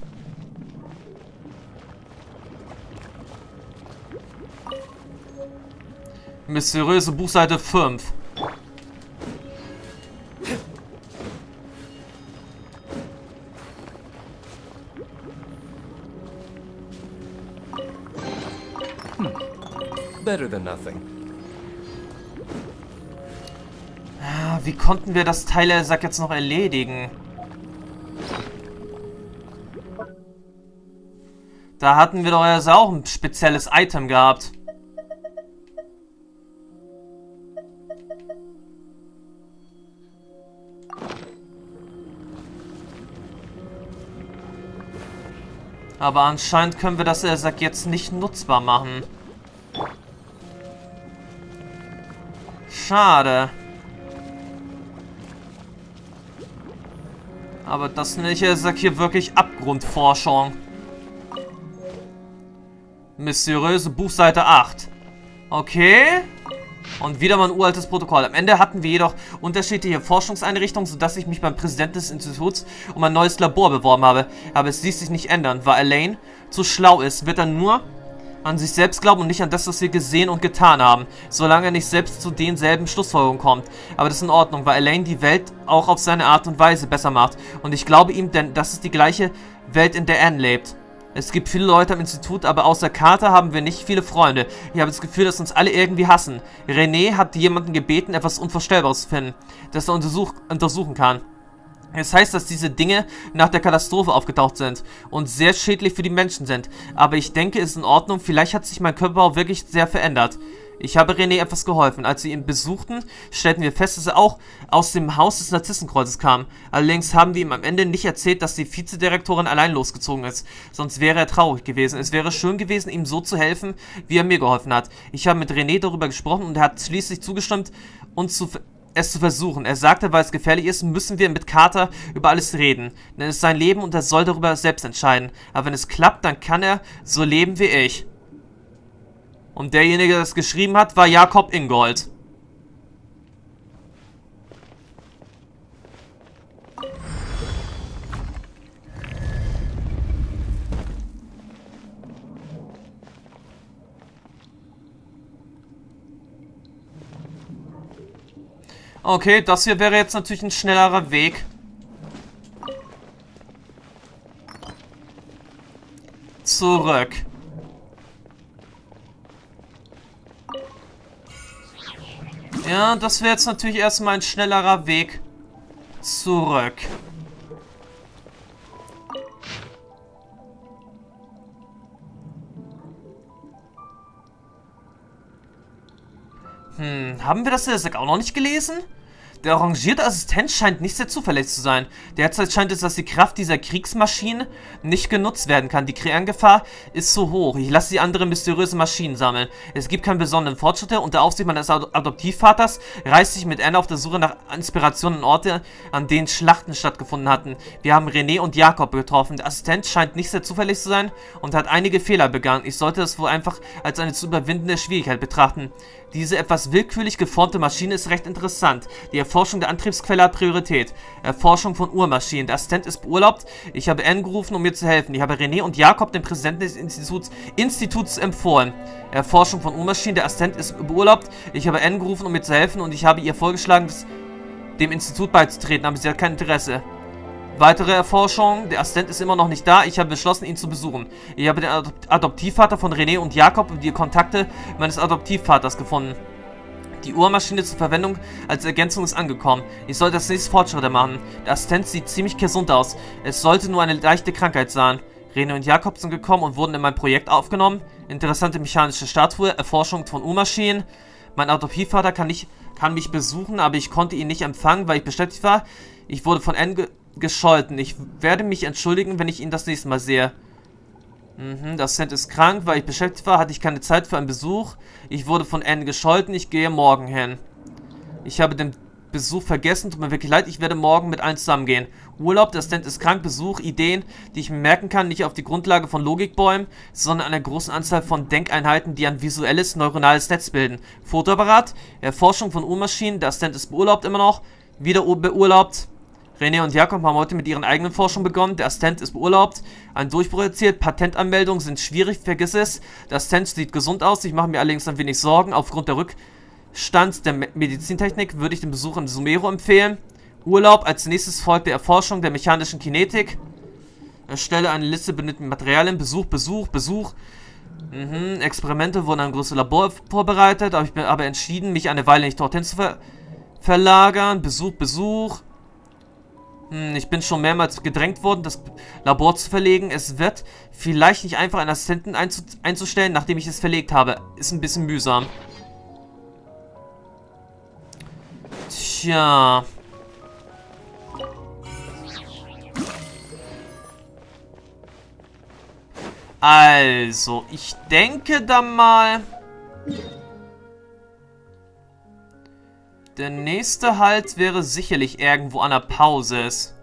Mysteriöse Buchseite 5. Wie konnten wir das Teilersack jetzt noch erledigen? Da hatten wir doch erst auch ein spezielles Item gehabt. Aber anscheinend können wir das Ersack jetzt nicht nutzbar machen. Schade. Aber das nenne ich Ersack hier wirklich Abgrundforschung. Mysteriöse Buchseite 8. Okay. Und wieder mal ein uraltes Protokoll. Am Ende hatten wir jedoch unterschiedliche Forschungseinrichtungen, sodass ich mich beim Präsidenten des Instituts um ein neues Labor beworben habe. Aber es ließ sich nicht ändern, weil Elaine zu schlau ist. Wird dann nur an sich selbst glauben und nicht an das, was wir gesehen und getan haben. Solange er nicht selbst zu denselben Schlussfolgerungen kommt. Aber das ist in Ordnung, weil Elaine die Welt auch auf seine Art und Weise besser macht. Und ich glaube ihm, denn das ist die gleiche Welt, in der Anne lebt. Es gibt viele Leute am Institut, aber außer Carter haben wir nicht viele Freunde. Ich habe das Gefühl, dass uns alle irgendwie hassen. René hat jemanden gebeten, etwas Unvorstellbares zu finden, das er untersuchen kann. Es heißt, dass diese Dinge nach der Katastrophe aufgetaucht sind und sehr schädlich für die Menschen sind. Aber ich denke, es ist in Ordnung. Vielleicht hat sich mein Körperbau wirklich sehr verändert. Ich habe René etwas geholfen. Als wir ihn besuchten, stellten wir fest, dass er auch aus dem Haus des Narzissenkreuzes kam. Allerdings haben wir ihm am Ende nicht erzählt, dass die Vizedirektorin allein losgezogen ist. Sonst wäre er traurig gewesen. Es wäre schön gewesen, ihm so zu helfen, wie er mir geholfen hat. Ich habe mit René darüber gesprochen und er hat schließlich zugestimmt, es zu versuchen. Er sagte, weil es gefährlich ist, müssen wir mit Carter über alles reden. Denn es ist sein Leben und er soll darüber selbst entscheiden. Aber wenn es klappt, dann kann er so leben wie ich. Und derjenige, der das geschrieben hat, war Jakob Ingold. Okay, das hier wäre jetzt natürlich ein schnellerer Weg. Zurück. Ja, das wäre jetzt natürlich erstmal ein schnellerer Weg zurück. Haben wir das Ersack auch noch nicht gelesen? Der orangierte Assistent scheint nicht sehr zuverlässig zu sein. Derzeit scheint es, dass die Kraft dieser Kriegsmaschinen nicht genutzt werden kann. Die Krähengefahr ist zu hoch. Ich lasse die anderen mysteriösen Maschinen sammeln. Es gibt keine besonderen Fortschritte. Unter Aufsicht meines Adoptivvaters reiste ich mit Anne auf der Suche nach Inspirationen an Orte, an denen Schlachten stattgefunden hatten. Wir haben René und Jakob getroffen. Der Assistent scheint nicht sehr zuverlässig zu sein und hat einige Fehler begangen. Ich sollte das wohl einfach als eine zu überwindende Schwierigkeit betrachten. Diese etwas willkürlich geformte Maschine ist recht interessant. Die Erforschung der Antriebsquelle hat Priorität. Erforschung von Uhrmaschinen. Der Assistent ist beurlaubt. Ich habe Anne gerufen, um mir zu helfen. Ich habe René und Jakob, den Präsidenten des Instituts empfohlen. Erforschung von Uhrmaschinen. Der Assistent ist beurlaubt. Ich habe Anne gerufen, um mir zu helfen. Und ich habe ihr vorgeschlagen, dem Institut beizutreten. Aber sie hat kein Interesse. Weitere Erforschung. Der Assistent ist immer noch nicht da. Ich habe beschlossen, ihn zu besuchen. Ich habe den Adoptivvater von René und Jakob und die Kontakte meines Adoptivvaters gefunden. Die Uhrmaschine zur Verwendung als Ergänzung ist angekommen. Ich sollte das nächste Fortschritte machen. Der Assistent sieht ziemlich gesund aus. Es sollte nur eine leichte Krankheit sein. René und Jakob sind gekommen und wurden in mein Projekt aufgenommen. Interessante mechanische Statue, Erforschung von Uhrmaschinen. Mein Adoptivvater kann mich besuchen, aber ich konnte ihn nicht empfangen, weil ich beschäftigt war. Ich wurde von Anne gescholten. Ich werde mich entschuldigen, wenn ich ihn das nächste Mal sehe. Das Cent ist krank, weil ich beschäftigt war, hatte ich keine Zeit für einen Besuch. Ich wurde von Anne gescholten, ich gehe morgen hin. Ich habe den Besuch vergessen, tut mir wirklich leid, ich werde morgen mit allen zusammengehen. Urlaub, das Cent ist krank, Besuch, Ideen, die ich mir merken kann, nicht auf die Grundlage von Logikbäumen, sondern einer großen Anzahl von Denkeinheiten, die ein visuelles, neuronales Netz bilden. Fotoapparat, Erforschung von Uhrmaschinen, das Cent ist beurlaubt immer noch, wieder beurlaubt. René und Jakob haben heute mit ihren eigenen Forschungen begonnen. Der Assistent ist beurlaubt. Ein Durchbruch erzielt. Patentanmeldungen sind schwierig. Vergiss es. Der Assistent sieht gesund aus. Ich mache mir allerdings ein wenig Sorgen. Aufgrund der Rückstand der Medizintechnik würde ich den Besuch in Sumeru empfehlen. Urlaub. Als nächstes folgt die Erforschung der mechanischen Kinetik. Erstelle eine Liste benötigter Materialien. Besuch. Experimente wurden in einem großen Labor vorbereitet. Aber ich bin entschieden, mich eine Weile nicht dorthin zu verlagern. Besuch. Ich bin schon mehrmals gedrängt worden, das Labor zu verlegen. Es wird vielleicht nicht einfach einen Assistenten einzustellen, nachdem ich es verlegt habe. Ist ein bisschen mühsam. Tja. Also, ich denke dann mal... Der nächste Halt wäre sicherlich irgendwo an der Pausis.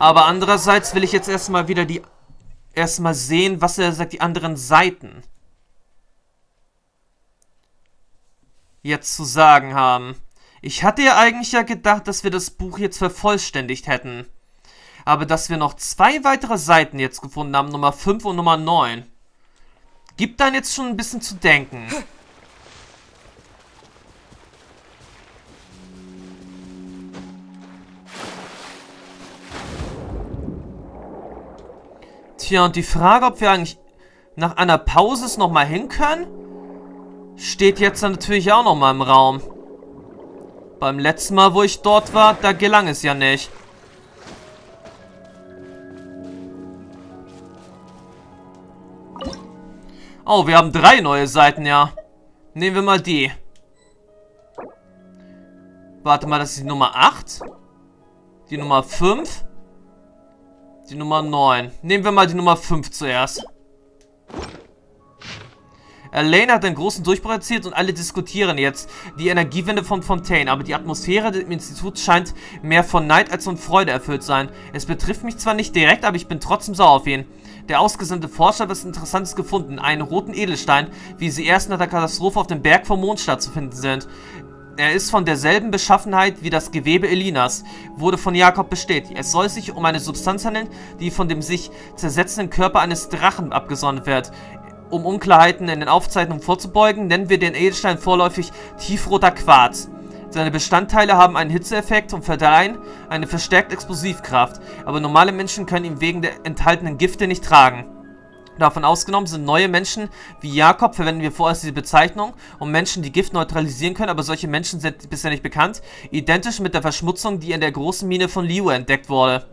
Aber andererseits will ich jetzt erstmal sehen, was er sagt, die anderen Seiten jetzt zu sagen haben. Ich hatte ja eigentlich gedacht, dass wir das Buch jetzt vervollständigt hätten. Aber dass wir noch zwei weitere Seiten jetzt gefunden haben, Nummer 5 und Nummer 9. Gibt dann jetzt schon ein bisschen zu denken. Tja, und die Frage, ob wir eigentlich nach einer Pause nochmal hin können, steht jetzt dann natürlich auch nochmal im Raum. Beim letzten Mal, wo ich dort war, da gelang es ja nicht. Oh, wir haben 3 neue Seiten, ja. Nehmen wir mal die. Warte mal, das ist die Nummer 8. Die Nummer 5. Die Nummer 9. Nehmen wir mal die Nummer 5 zuerst. Elaine hat einen großen Durchbruch erzielt und alle diskutieren jetzt die Energiewende von Fontaine. Aber die Atmosphäre im Institut scheint mehr von Neid als von Freude erfüllt sein. Es betrifft mich zwar nicht direkt, aber ich bin trotzdem sauer auf ihn. Der ausgesandte Forscher hat etwas Interessantes gefunden, einen roten Edelstein, wie sie erst nach der Katastrophe auf dem Berg vom Mondstadt zu finden sind. Er ist von derselben Beschaffenheit wie das Gewebe Elinas, wurde von Jakob bestätigt. Es soll sich um eine Substanz handeln, die von dem sich zersetzenden Körper eines Drachen abgesondert wird. Um Unklarheiten in den Aufzeichnungen vorzubeugen, nennen wir den Edelstein vorläufig tiefroter Quarz. Seine Bestandteile haben einen Hitzeeffekt und verleihen eine verstärkte Explosivkraft, aber normale Menschen können ihn wegen der enthaltenen Gifte nicht tragen. Davon ausgenommen sind neue Menschen wie Jakob, verwenden wir vorerst diese Bezeichnung, um Menschen, die Gift neutralisieren können, aber solche Menschen sind bisher nicht bekannt, identisch mit der Verschmutzung, die in der großen Mine von Liwa entdeckt wurde.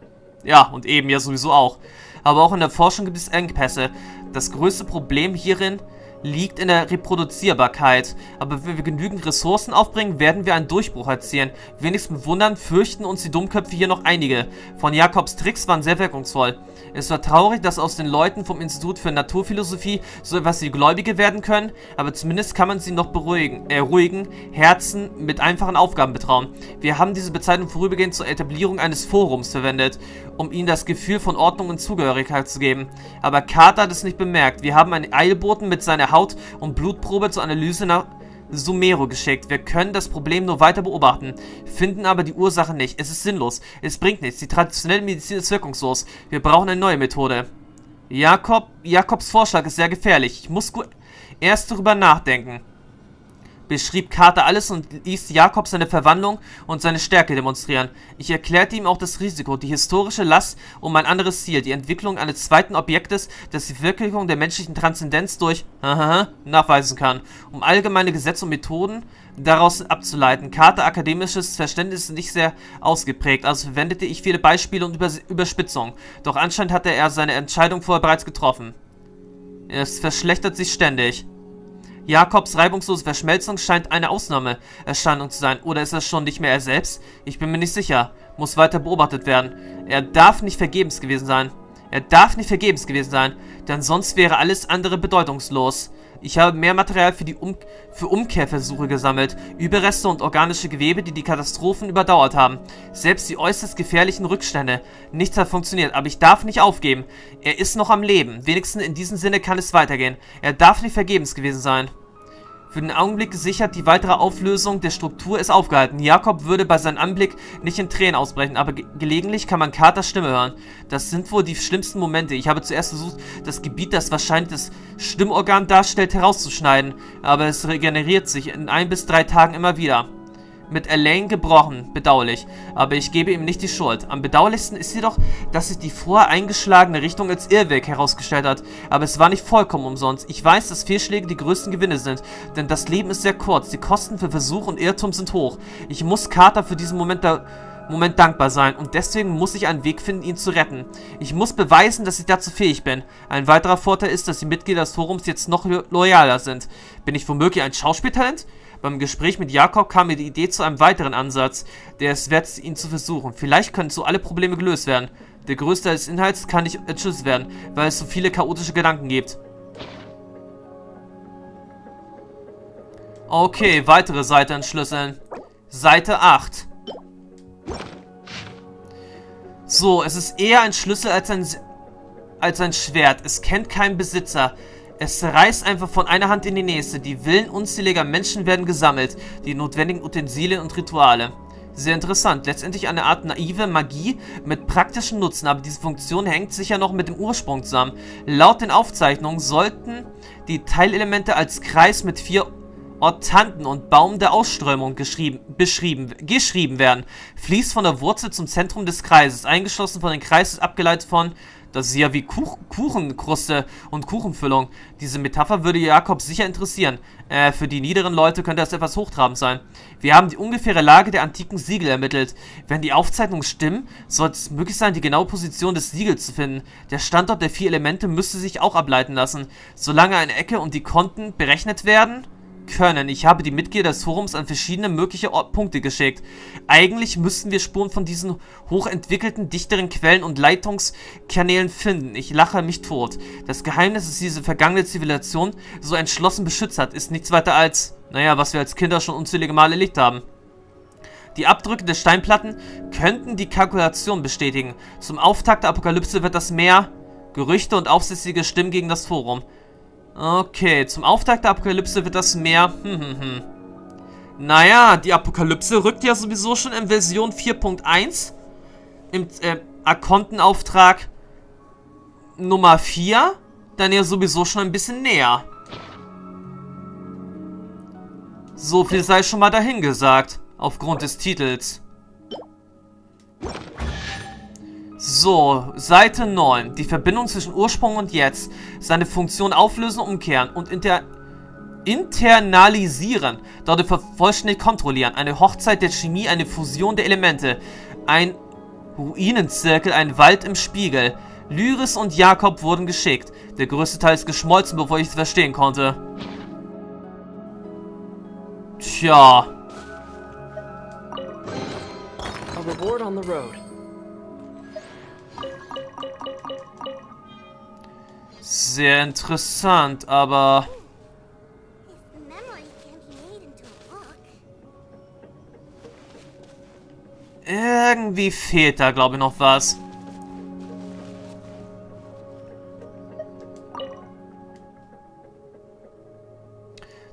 Ja, und eben ja sowieso auch. Aber auch in der Forschung gibt es Engpässe. Das größte Problem hierin liegt in der Reproduzierbarkeit. Aber wenn wir genügend Ressourcen aufbringen, werden wir einen Durchbruch erzielen. Wenigstens mit Wundern fürchten uns die Dummköpfe hier noch einige. Von Jakobs Tricks waren sehr wirkungsvoll. Es war traurig, dass aus den Leuten vom Institut für Naturphilosophie so etwas wie Gläubige werden können, aber zumindest kann man sie noch ruhigen Herzen mit einfachen Aufgaben betrauen. Wir haben diese Bezeichnung vorübergehend zur Etablierung eines Forums verwendet, um ihnen das Gefühl von Ordnung und Zugehörigkeit zu geben. Aber Carter hat es nicht bemerkt. Wir haben einen Eilboten mit seiner Haut- und Blutprobe zur Analyse nach Sumeru geschickt. Wir können das Problem nur weiter beobachten, finden aber die Ursache nicht. Es ist sinnlos. Es bringt nichts. Die traditionelle Medizin ist wirkungslos. Wir brauchen eine neue Methode. Jakobs Vorschlag ist sehr gefährlich. Ich muss erst darüber nachdenken. Beschrieb Carter alles und ließ Jakob seine Verwandlung und seine Stärke demonstrieren. Ich erklärte ihm auch das Risiko, die historische Last um ein anderes Ziel, die Entwicklung eines zweiten Objektes, das die Wirkung der menschlichen Transzendenz durch nachweisen kann, um allgemeine Gesetze und Methoden daraus abzuleiten. Carter akademisches Verständnis ist nicht sehr ausgeprägt, also verwendete ich viele Beispiele und Überspitzungen. Doch anscheinend hatte er seine Entscheidung vorher bereits getroffen. Es verschlechtert sich ständig. Jakobs reibungslose Verschmelzung scheint eine Ausnahmeerscheinung zu sein. Oder ist das schon nicht mehr er selbst? Ich bin mir nicht sicher. Muss weiter beobachtet werden. Er darf nicht vergebens gewesen sein. Er darf nicht vergebens gewesen sein. Denn sonst wäre alles andere bedeutungslos. Ich habe mehr Material für die Umkehrversuche gesammelt. Überreste und organische Gewebe, die die Katastrophen überdauert haben. Selbst die äußerst gefährlichen Rückstände. Nichts hat funktioniert, aber ich darf nicht aufgeben. Er ist noch am Leben. Wenigstens in diesem Sinne kann es weitergehen. Er darf nicht vergebens gewesen sein. Für den Augenblick gesichert, die weitere Auflösung der Struktur ist aufgehalten. Jakob würde bei seinem Anblick nicht in Tränen ausbrechen, aber gelegentlich kann man Carters Stimme hören. Das sind wohl die schlimmsten Momente. Ich habe zuerst versucht, das Gebiet, das wahrscheinlich das Stimmorgan darstellt, herauszuschneiden, aber es regeneriert sich in 1 bis 3 Tagen immer wieder. Mit Elaine gebrochen, bedauerlich, aber ich gebe ihm nicht die Schuld. Am bedauerlichsten ist jedoch, dass sich die vorher eingeschlagene Richtung als Irrweg herausgestellt hat, aber es war nicht vollkommen umsonst. Ich weiß, dass Fehlschläge die größten Gewinne sind, denn das Leben ist sehr kurz, die Kosten für Versuch und Irrtum sind hoch. Ich muss Carter für diesen Moment dankbar sein und deswegen muss ich einen Weg finden, ihn zu retten. Ich muss beweisen, dass ich dazu fähig bin. Ein weiterer Vorteil ist, dass die Mitglieder des Forums jetzt noch loyaler sind. Bin ich womöglich ein Schauspieltalent? Beim Gespräch mit Jakob kam mir die Idee zu einem weiteren Ansatz, der es wert ist, ihn zu versuchen. Vielleicht können so alle Probleme gelöst werden. Der größte des Inhalts kann nicht entschlüsselt werden, weil es so viele chaotische Gedanken gibt. Okay, weitere Seite entschlüsseln. Seite 8. So, es ist eher ein Schlüssel als ein Schwert. Es kennt keinen Besitzer. Es reißt einfach von einer Hand in die nächste. Die Willen unzähliger Menschen werden gesammelt. Die notwendigen Utensilien und Rituale. Sehr interessant. Letztendlich eine Art naive Magie mit praktischen Nutzen, aber diese Funktion hängt sicher noch mit dem Ursprung zusammen. Laut den Aufzeichnungen sollten die Teilelemente als Kreis mit 4 Ortanten und Baum der Ausströmung beschrieben werden. Fließt von der Wurzel zum Zentrum des Kreises. Eingeschlossen von den Kreisen, abgeleitet von... Das ist ja wie Kuchenkruste und Kuchenfüllung. Diese Metapher würde Jakob sicher interessieren. Für die niederen Leute könnte das etwas hochtrabend sein. Wir haben die ungefähre Lage der antiken Siegel ermittelt. Wenn die Aufzeichnungen stimmen, sollte es möglich sein, die genaue Position des Siegels zu finden. Der Standort der 4 Elemente müsste sich auch ableiten lassen. Solange eine Ecke und die Konten berechnet werden können. Ich habe die Mitglieder des Forums an verschiedene mögliche Punkte geschickt. Eigentlich müssten wir Spuren von diesen hochentwickelten, dichteren Quellen und Leitungskanälen finden. Ich lache mich tot. Das Geheimnis, das diese vergangene Zivilisation so entschlossen beschützt hat, ist nichts weiter als, naja, was wir als Kinder schon unzählige Male erlebt haben. Die Abdrücke der Steinplatten könnten die Kalkulation bestätigen. Zum Auftakt der Apokalypse wird das Meer Gerüchte und aufsässige Stimmen gegen das Forum. Okay, zum Auftakt der Apokalypse wird das Meer... Naja, die Apokalypse rückt ja sowieso schon in Version 4.1 im Akontenauftrag Nummer 4 dann ja sowieso schon ein bisschen näher. So viel sei schon mal dahingesagt, aufgrund des Titels. So, Seite 9. Die Verbindung zwischen Ursprung und Jetzt. Seine Funktion auflösen, umkehren und internalisieren. Dadurch vollständig kontrollieren. Eine Hochzeit der Chemie, eine Fusion der Elemente. Ein Ruinenzirkel, ein Wald im Spiegel. Lyris und Jakob wurden geschickt. Der größte Teil ist geschmolzen, bevor ich es verstehen konnte. Tja. Overboard on the road. Sehr interessant, aber... Irgendwie fehlt da, glaube ich, noch was.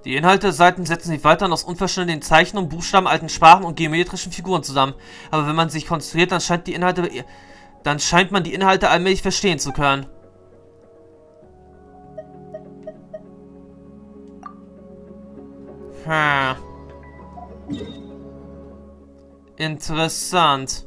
Die Inhalte der Seiten setzen sich weiterhin aus unverständlichen Zeichen und Buchstaben, alten Sprachen und geometrischen Figuren zusammen. Aber wenn man sich konzentriert, dann scheint man die Inhalte allmählich verstehen zu können. Hm. Interessant.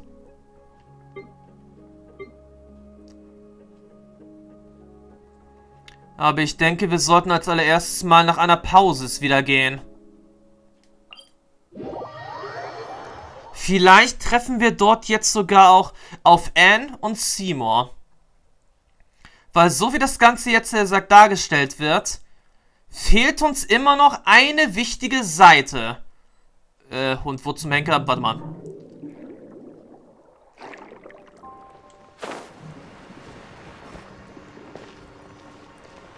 Aber ich denke, wir sollten als allererstes mal nach einer Pause wieder gehen. Vielleicht treffen wir dort jetzt sogar auch auf Anne und Seymour. Weil so wie das Ganze jetzt dargestellt wird... Fehlt uns immer noch eine wichtige Seite. Und wo zum Henker? Warte mal.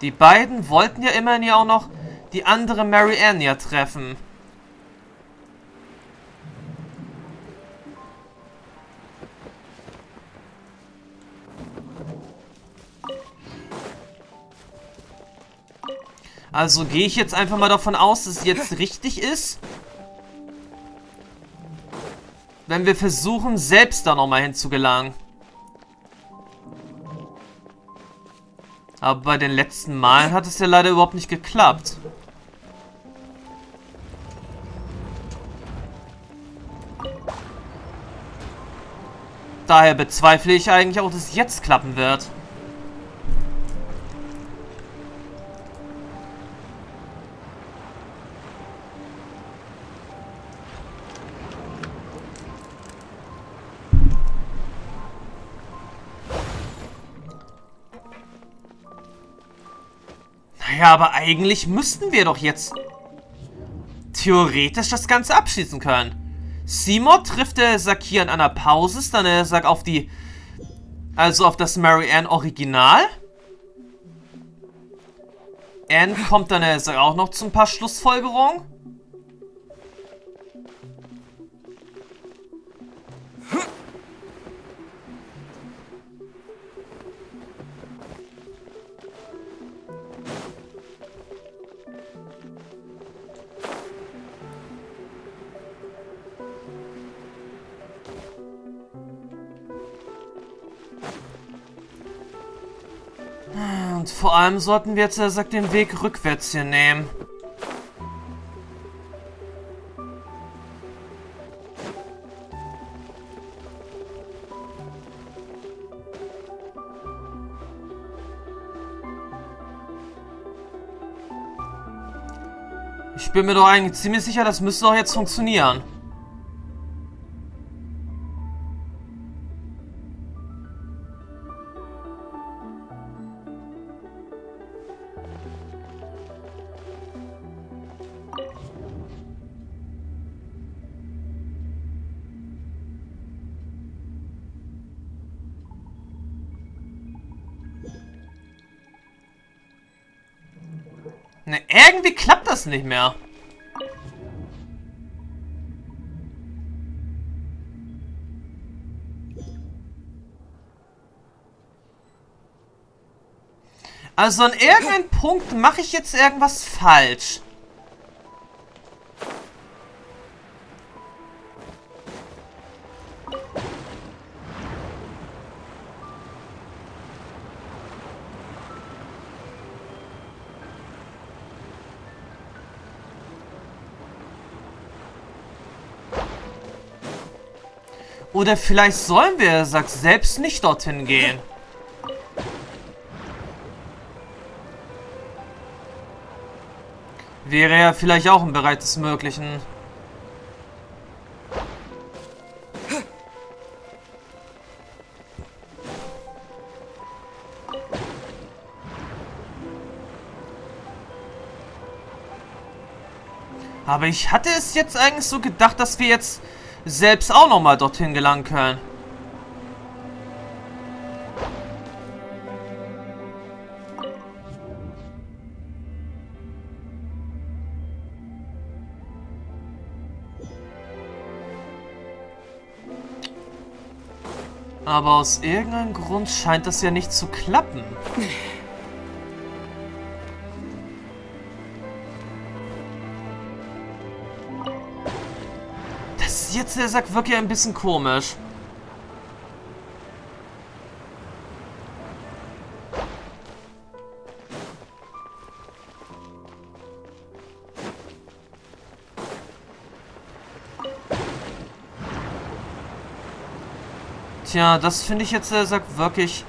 Die beiden wollten ja immerhin ja auch noch die andere Mary Ann ja treffen. Also gehe ich jetzt einfach mal davon aus, dass es jetzt richtig ist, wenn wir versuchen, selbst da nochmal hinzugelangen. Aber bei den letzten Malen hat es ja leider überhaupt nicht geklappt. Daher bezweifle ich eigentlich auch, dass es jetzt klappen wird. Ja, aber eigentlich müssten wir doch jetzt theoretisch das Ganze abschließen können. Seymour trifft der Sakir in einer Pause, dann er sagt auf die... Also auf das Mary Ann Original. Anne kommt dann er sagt auch noch zu ein paar Schlussfolgerungen. Und vor allem sollten wir jetzt, er sagt, den Weg rückwärts hier nehmen. Ich bin mir doch eigentlich ziemlich sicher, das müsste doch jetzt funktionieren. Ne, irgendwie klappt das nicht mehr. Also an irgendeinem Punkt mache ich jetzt irgendwas falsch. Oder vielleicht sollen wir, er sagt, selbst nicht dorthin gehen. Wäre ja vielleicht auch im Bereich des Möglichen. Aber ich hatte es jetzt eigentlich so gedacht, dass wir jetzt... selbst auch nochmal dorthin gelangen können. Aber aus irgendeinem Grund scheint das ja nicht zu klappen. Jetzt der Sack wirklich ein bisschen komisch. Tja, das finde ich jetzt der Sack wirklich.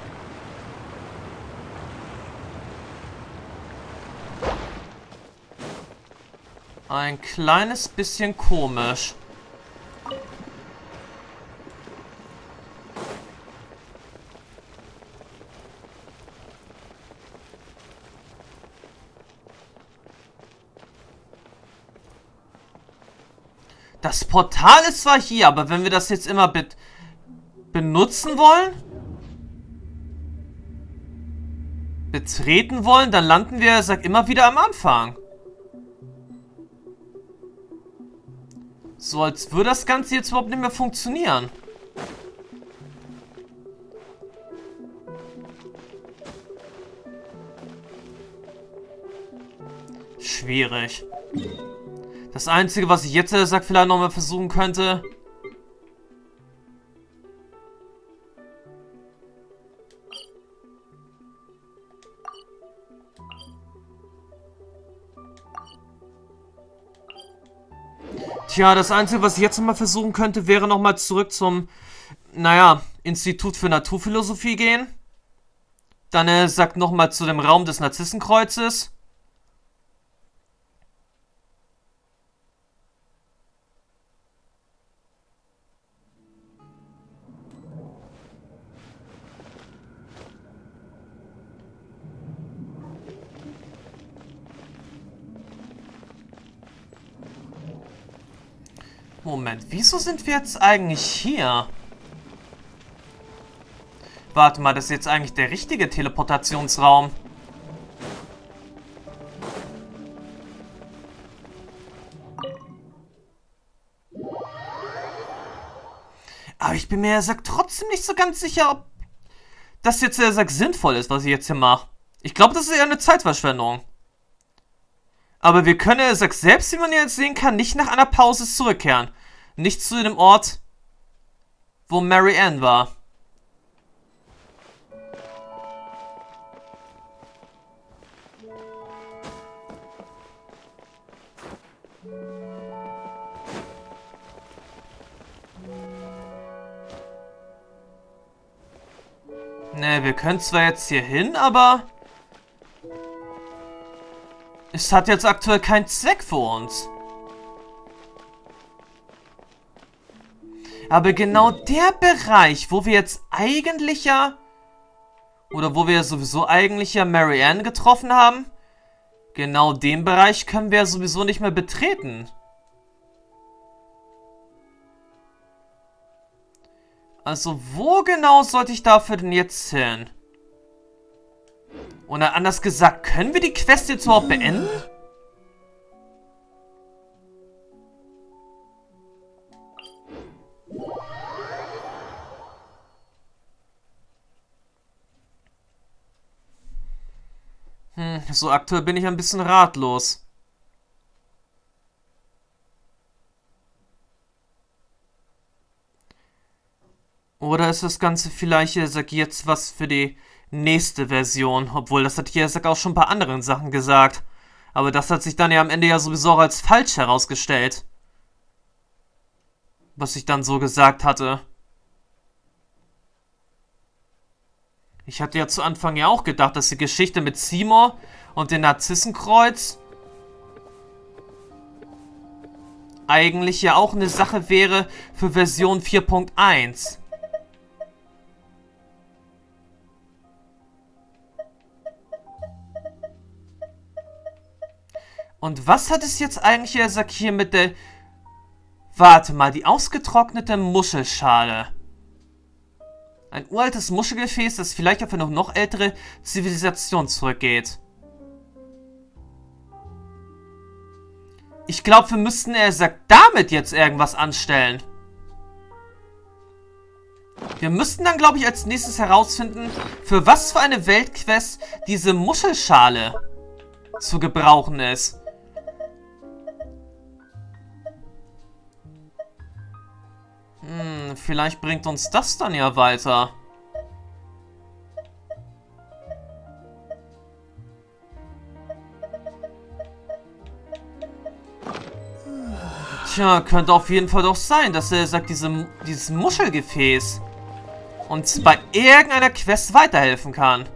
Ein kleines bisschen komisch. Das Portal ist zwar hier, aber wenn wir das jetzt immer benutzen wollen, betreten wollen, dann landen wir, sag, immer wieder am Anfang. So, als würde das Ganze jetzt überhaupt nicht mehr funktionieren. Schwierig. Das Einzige, was ich jetzt, sag, vielleicht nochmal versuchen könnte... Tja, das Einzige, was ich jetzt nochmal versuchen könnte, wäre nochmal zurück zum, naja, Institut für Naturphilosophie gehen. Dann, sagt, nochmal zu dem Raum des Narzissenkreuzes. Moment, wieso sind wir jetzt eigentlich hier? Warte mal, das ist jetzt eigentlich der richtige Teleportationsraum. Aber ich bin mir ehrlich gesagt trotzdem nicht so ganz sicher, ob das jetzt ehrlich gesagt sinnvoll ist, was ich jetzt hier mache. Ich glaube, das ist eher eine Zeitverschwendung. Aber wir können ehrlich gesagt selbst, wie man jetzt sehen kann, nicht nach einer Pause zurückkehren. Nicht zu dem Ort, wo Mary Ann war. Ne, wir können zwar jetzt hier hin, aber es hat jetzt aktuell keinen Zweck für uns. Aber genau der Bereich, wo wir jetzt eigentlich ja, oder wo wir sowieso eigentlich ja Mary Ann getroffen haben, genau den Bereich können wir sowieso nicht mehr betreten. Also, wo genau sollte ich dafür denn jetzt hin? Oder anders gesagt, können wir die Quest jetzt überhaupt beenden? So aktuell bin ich ein bisschen ratlos. Oder ist das Ganze vielleicht, ich sag, jetzt was für die nächste Version? Obwohl, das hat hier, ich sag, auch schon ein paar anderen Sachen gesagt. Aber das hat sich dann ja am Ende ja sowieso auch als falsch herausgestellt. Was ich dann so gesagt hatte. Ich hatte ja zu Anfang ja auch gedacht, dass die Geschichte mit Seymour und dem Narzissenkreuz eigentlich ja auch eine Sache wäre für Version 4.1. Und was hat es jetzt eigentlich, er sagt, hier mit der... Warte mal, die ausgetrocknete Muschelschale. Ein uraltes Muschelgefäß, das vielleicht auf eine noch ältere Zivilisation zurückgeht. Ich glaube, wir müssten, er sagt, damit jetzt irgendwas anstellen. Wir müssten dann, glaube ich, als nächstes herausfinden, für was für eine Weltquest diese Muschelschale zu gebrauchen ist. Vielleicht bringt uns das dann ja weiter. Tja, könnte auf jeden Fall doch sein, dass er sagt, dieses Muschelgefäß uns bei irgendeiner Quest weiterhelfen kann.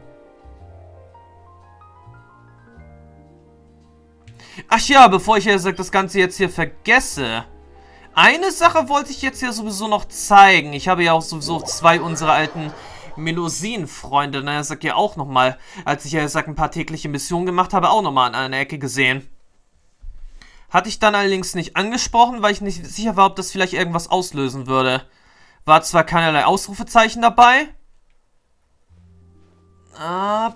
Ach ja, bevor ich, er sagt, das Ganze jetzt hier vergesse. Eine Sache wollte ich jetzt ja sowieso noch zeigen. Ich habe ja auch sowieso zwei unserer alten Melusin-Freunde, na, er sagt ja auch nochmal, als ich ja sagt, ein paar tägliche Missionen gemacht habe, auch nochmal an einer Ecke gesehen. Hatte ich dann allerdings nicht angesprochen, weil ich nicht sicher war, ob das vielleicht irgendwas auslösen würde. War zwar keinerlei Ausrufezeichen dabei, aber...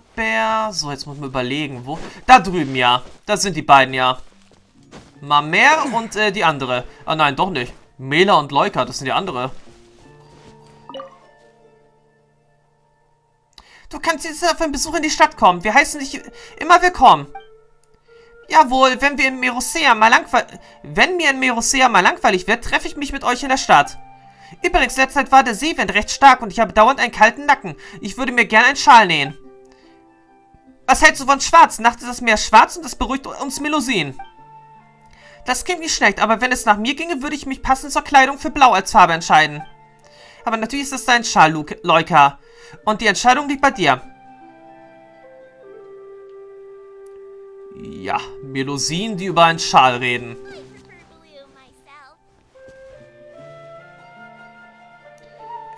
So, jetzt muss man überlegen, wo... Da drüben, ja. Da sind die beiden, ja. Mamer und die andere. Ah nein, doch nicht. Mela und Leuka, das sind die andere. Du kannst jetzt auf einen Besuch in die Stadt kommen. Wir heißen dich immer willkommen. Jawohl, wenn mir in Merosea mal langweilig wird, treffe ich mich mit euch in der Stadt. Übrigens, letzte Zeit war der Seewind recht stark und ich habe dauernd einen kalten Nacken. Ich würde mir gerne einen Schal nähen. Was hältst du von Schwarz? Nachts ist das Meer schwarz und das beruhigt uns Melusin. Das klingt nicht schlecht, aber wenn es nach mir ginge, würde ich mich passend zur Kleidung für Blau als Farbe entscheiden. Aber natürlich ist das dein Schal, Leuka. Und die Entscheidung liegt bei dir. Ja, Melusinen, die über einen Schal reden.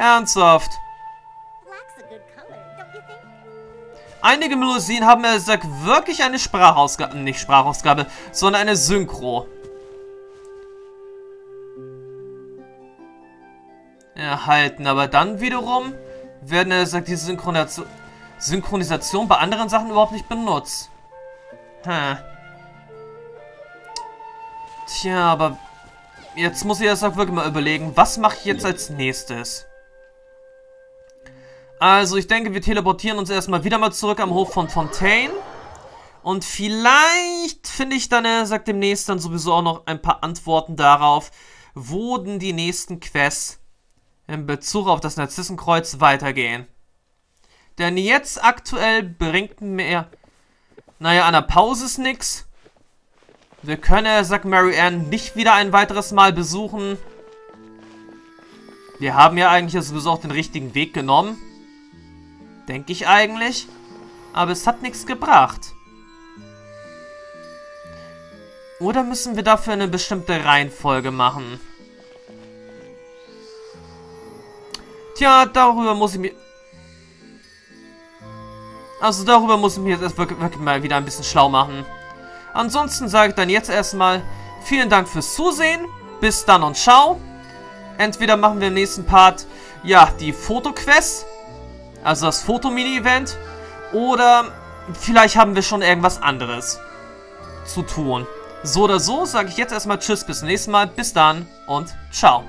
Ernsthaft. Einige Melusinen haben ja gesagt, wirklich eine Sprachausgabe, sondern eine Synchro. erhalten, aber dann wiederum werden, er sagt, diese Synchronisation bei anderen Sachen überhaupt nicht benutzt. Hm. Tja, aber jetzt muss ich das auch wirklich mal überlegen, was mache ich jetzt als nächstes? Also ich denke, wir teleportieren uns erstmal wieder mal zurück am Hof von Fontaine. Und vielleicht finde ich dann, er sagt demnächst dann sowieso auch noch ein paar Antworten darauf, wo denn die nächsten Quests in Bezug auf das Narzissenkreuz weitergehen. Denn jetzt aktuell bringt mir, naja, an der Pause ist nix. Wir können, sagt Mary Ann, nicht wieder ein weiteres Mal besuchen. Wir haben ja eigentlich sowieso auch den richtigen Weg genommen. Denke ich eigentlich. Aber es hat nichts gebracht. Oder müssen wir dafür eine bestimmte Reihenfolge machen? Tja, darüber muss ich mir... Also darüber muss ich mir jetzt wirklich mal wieder ein bisschen schlau machen. Ansonsten sage ich dann jetzt erstmal vielen Dank fürs Zusehen. Bis dann und ciao. Entweder machen wir im nächsten Part, ja, die Fotoquest. Also das Fotomini-Event. Oder vielleicht haben wir schon irgendwas anderes zu tun. So oder so sage ich jetzt erstmal Tschüss, bis zum nächsten Mal, bis dann und ciao.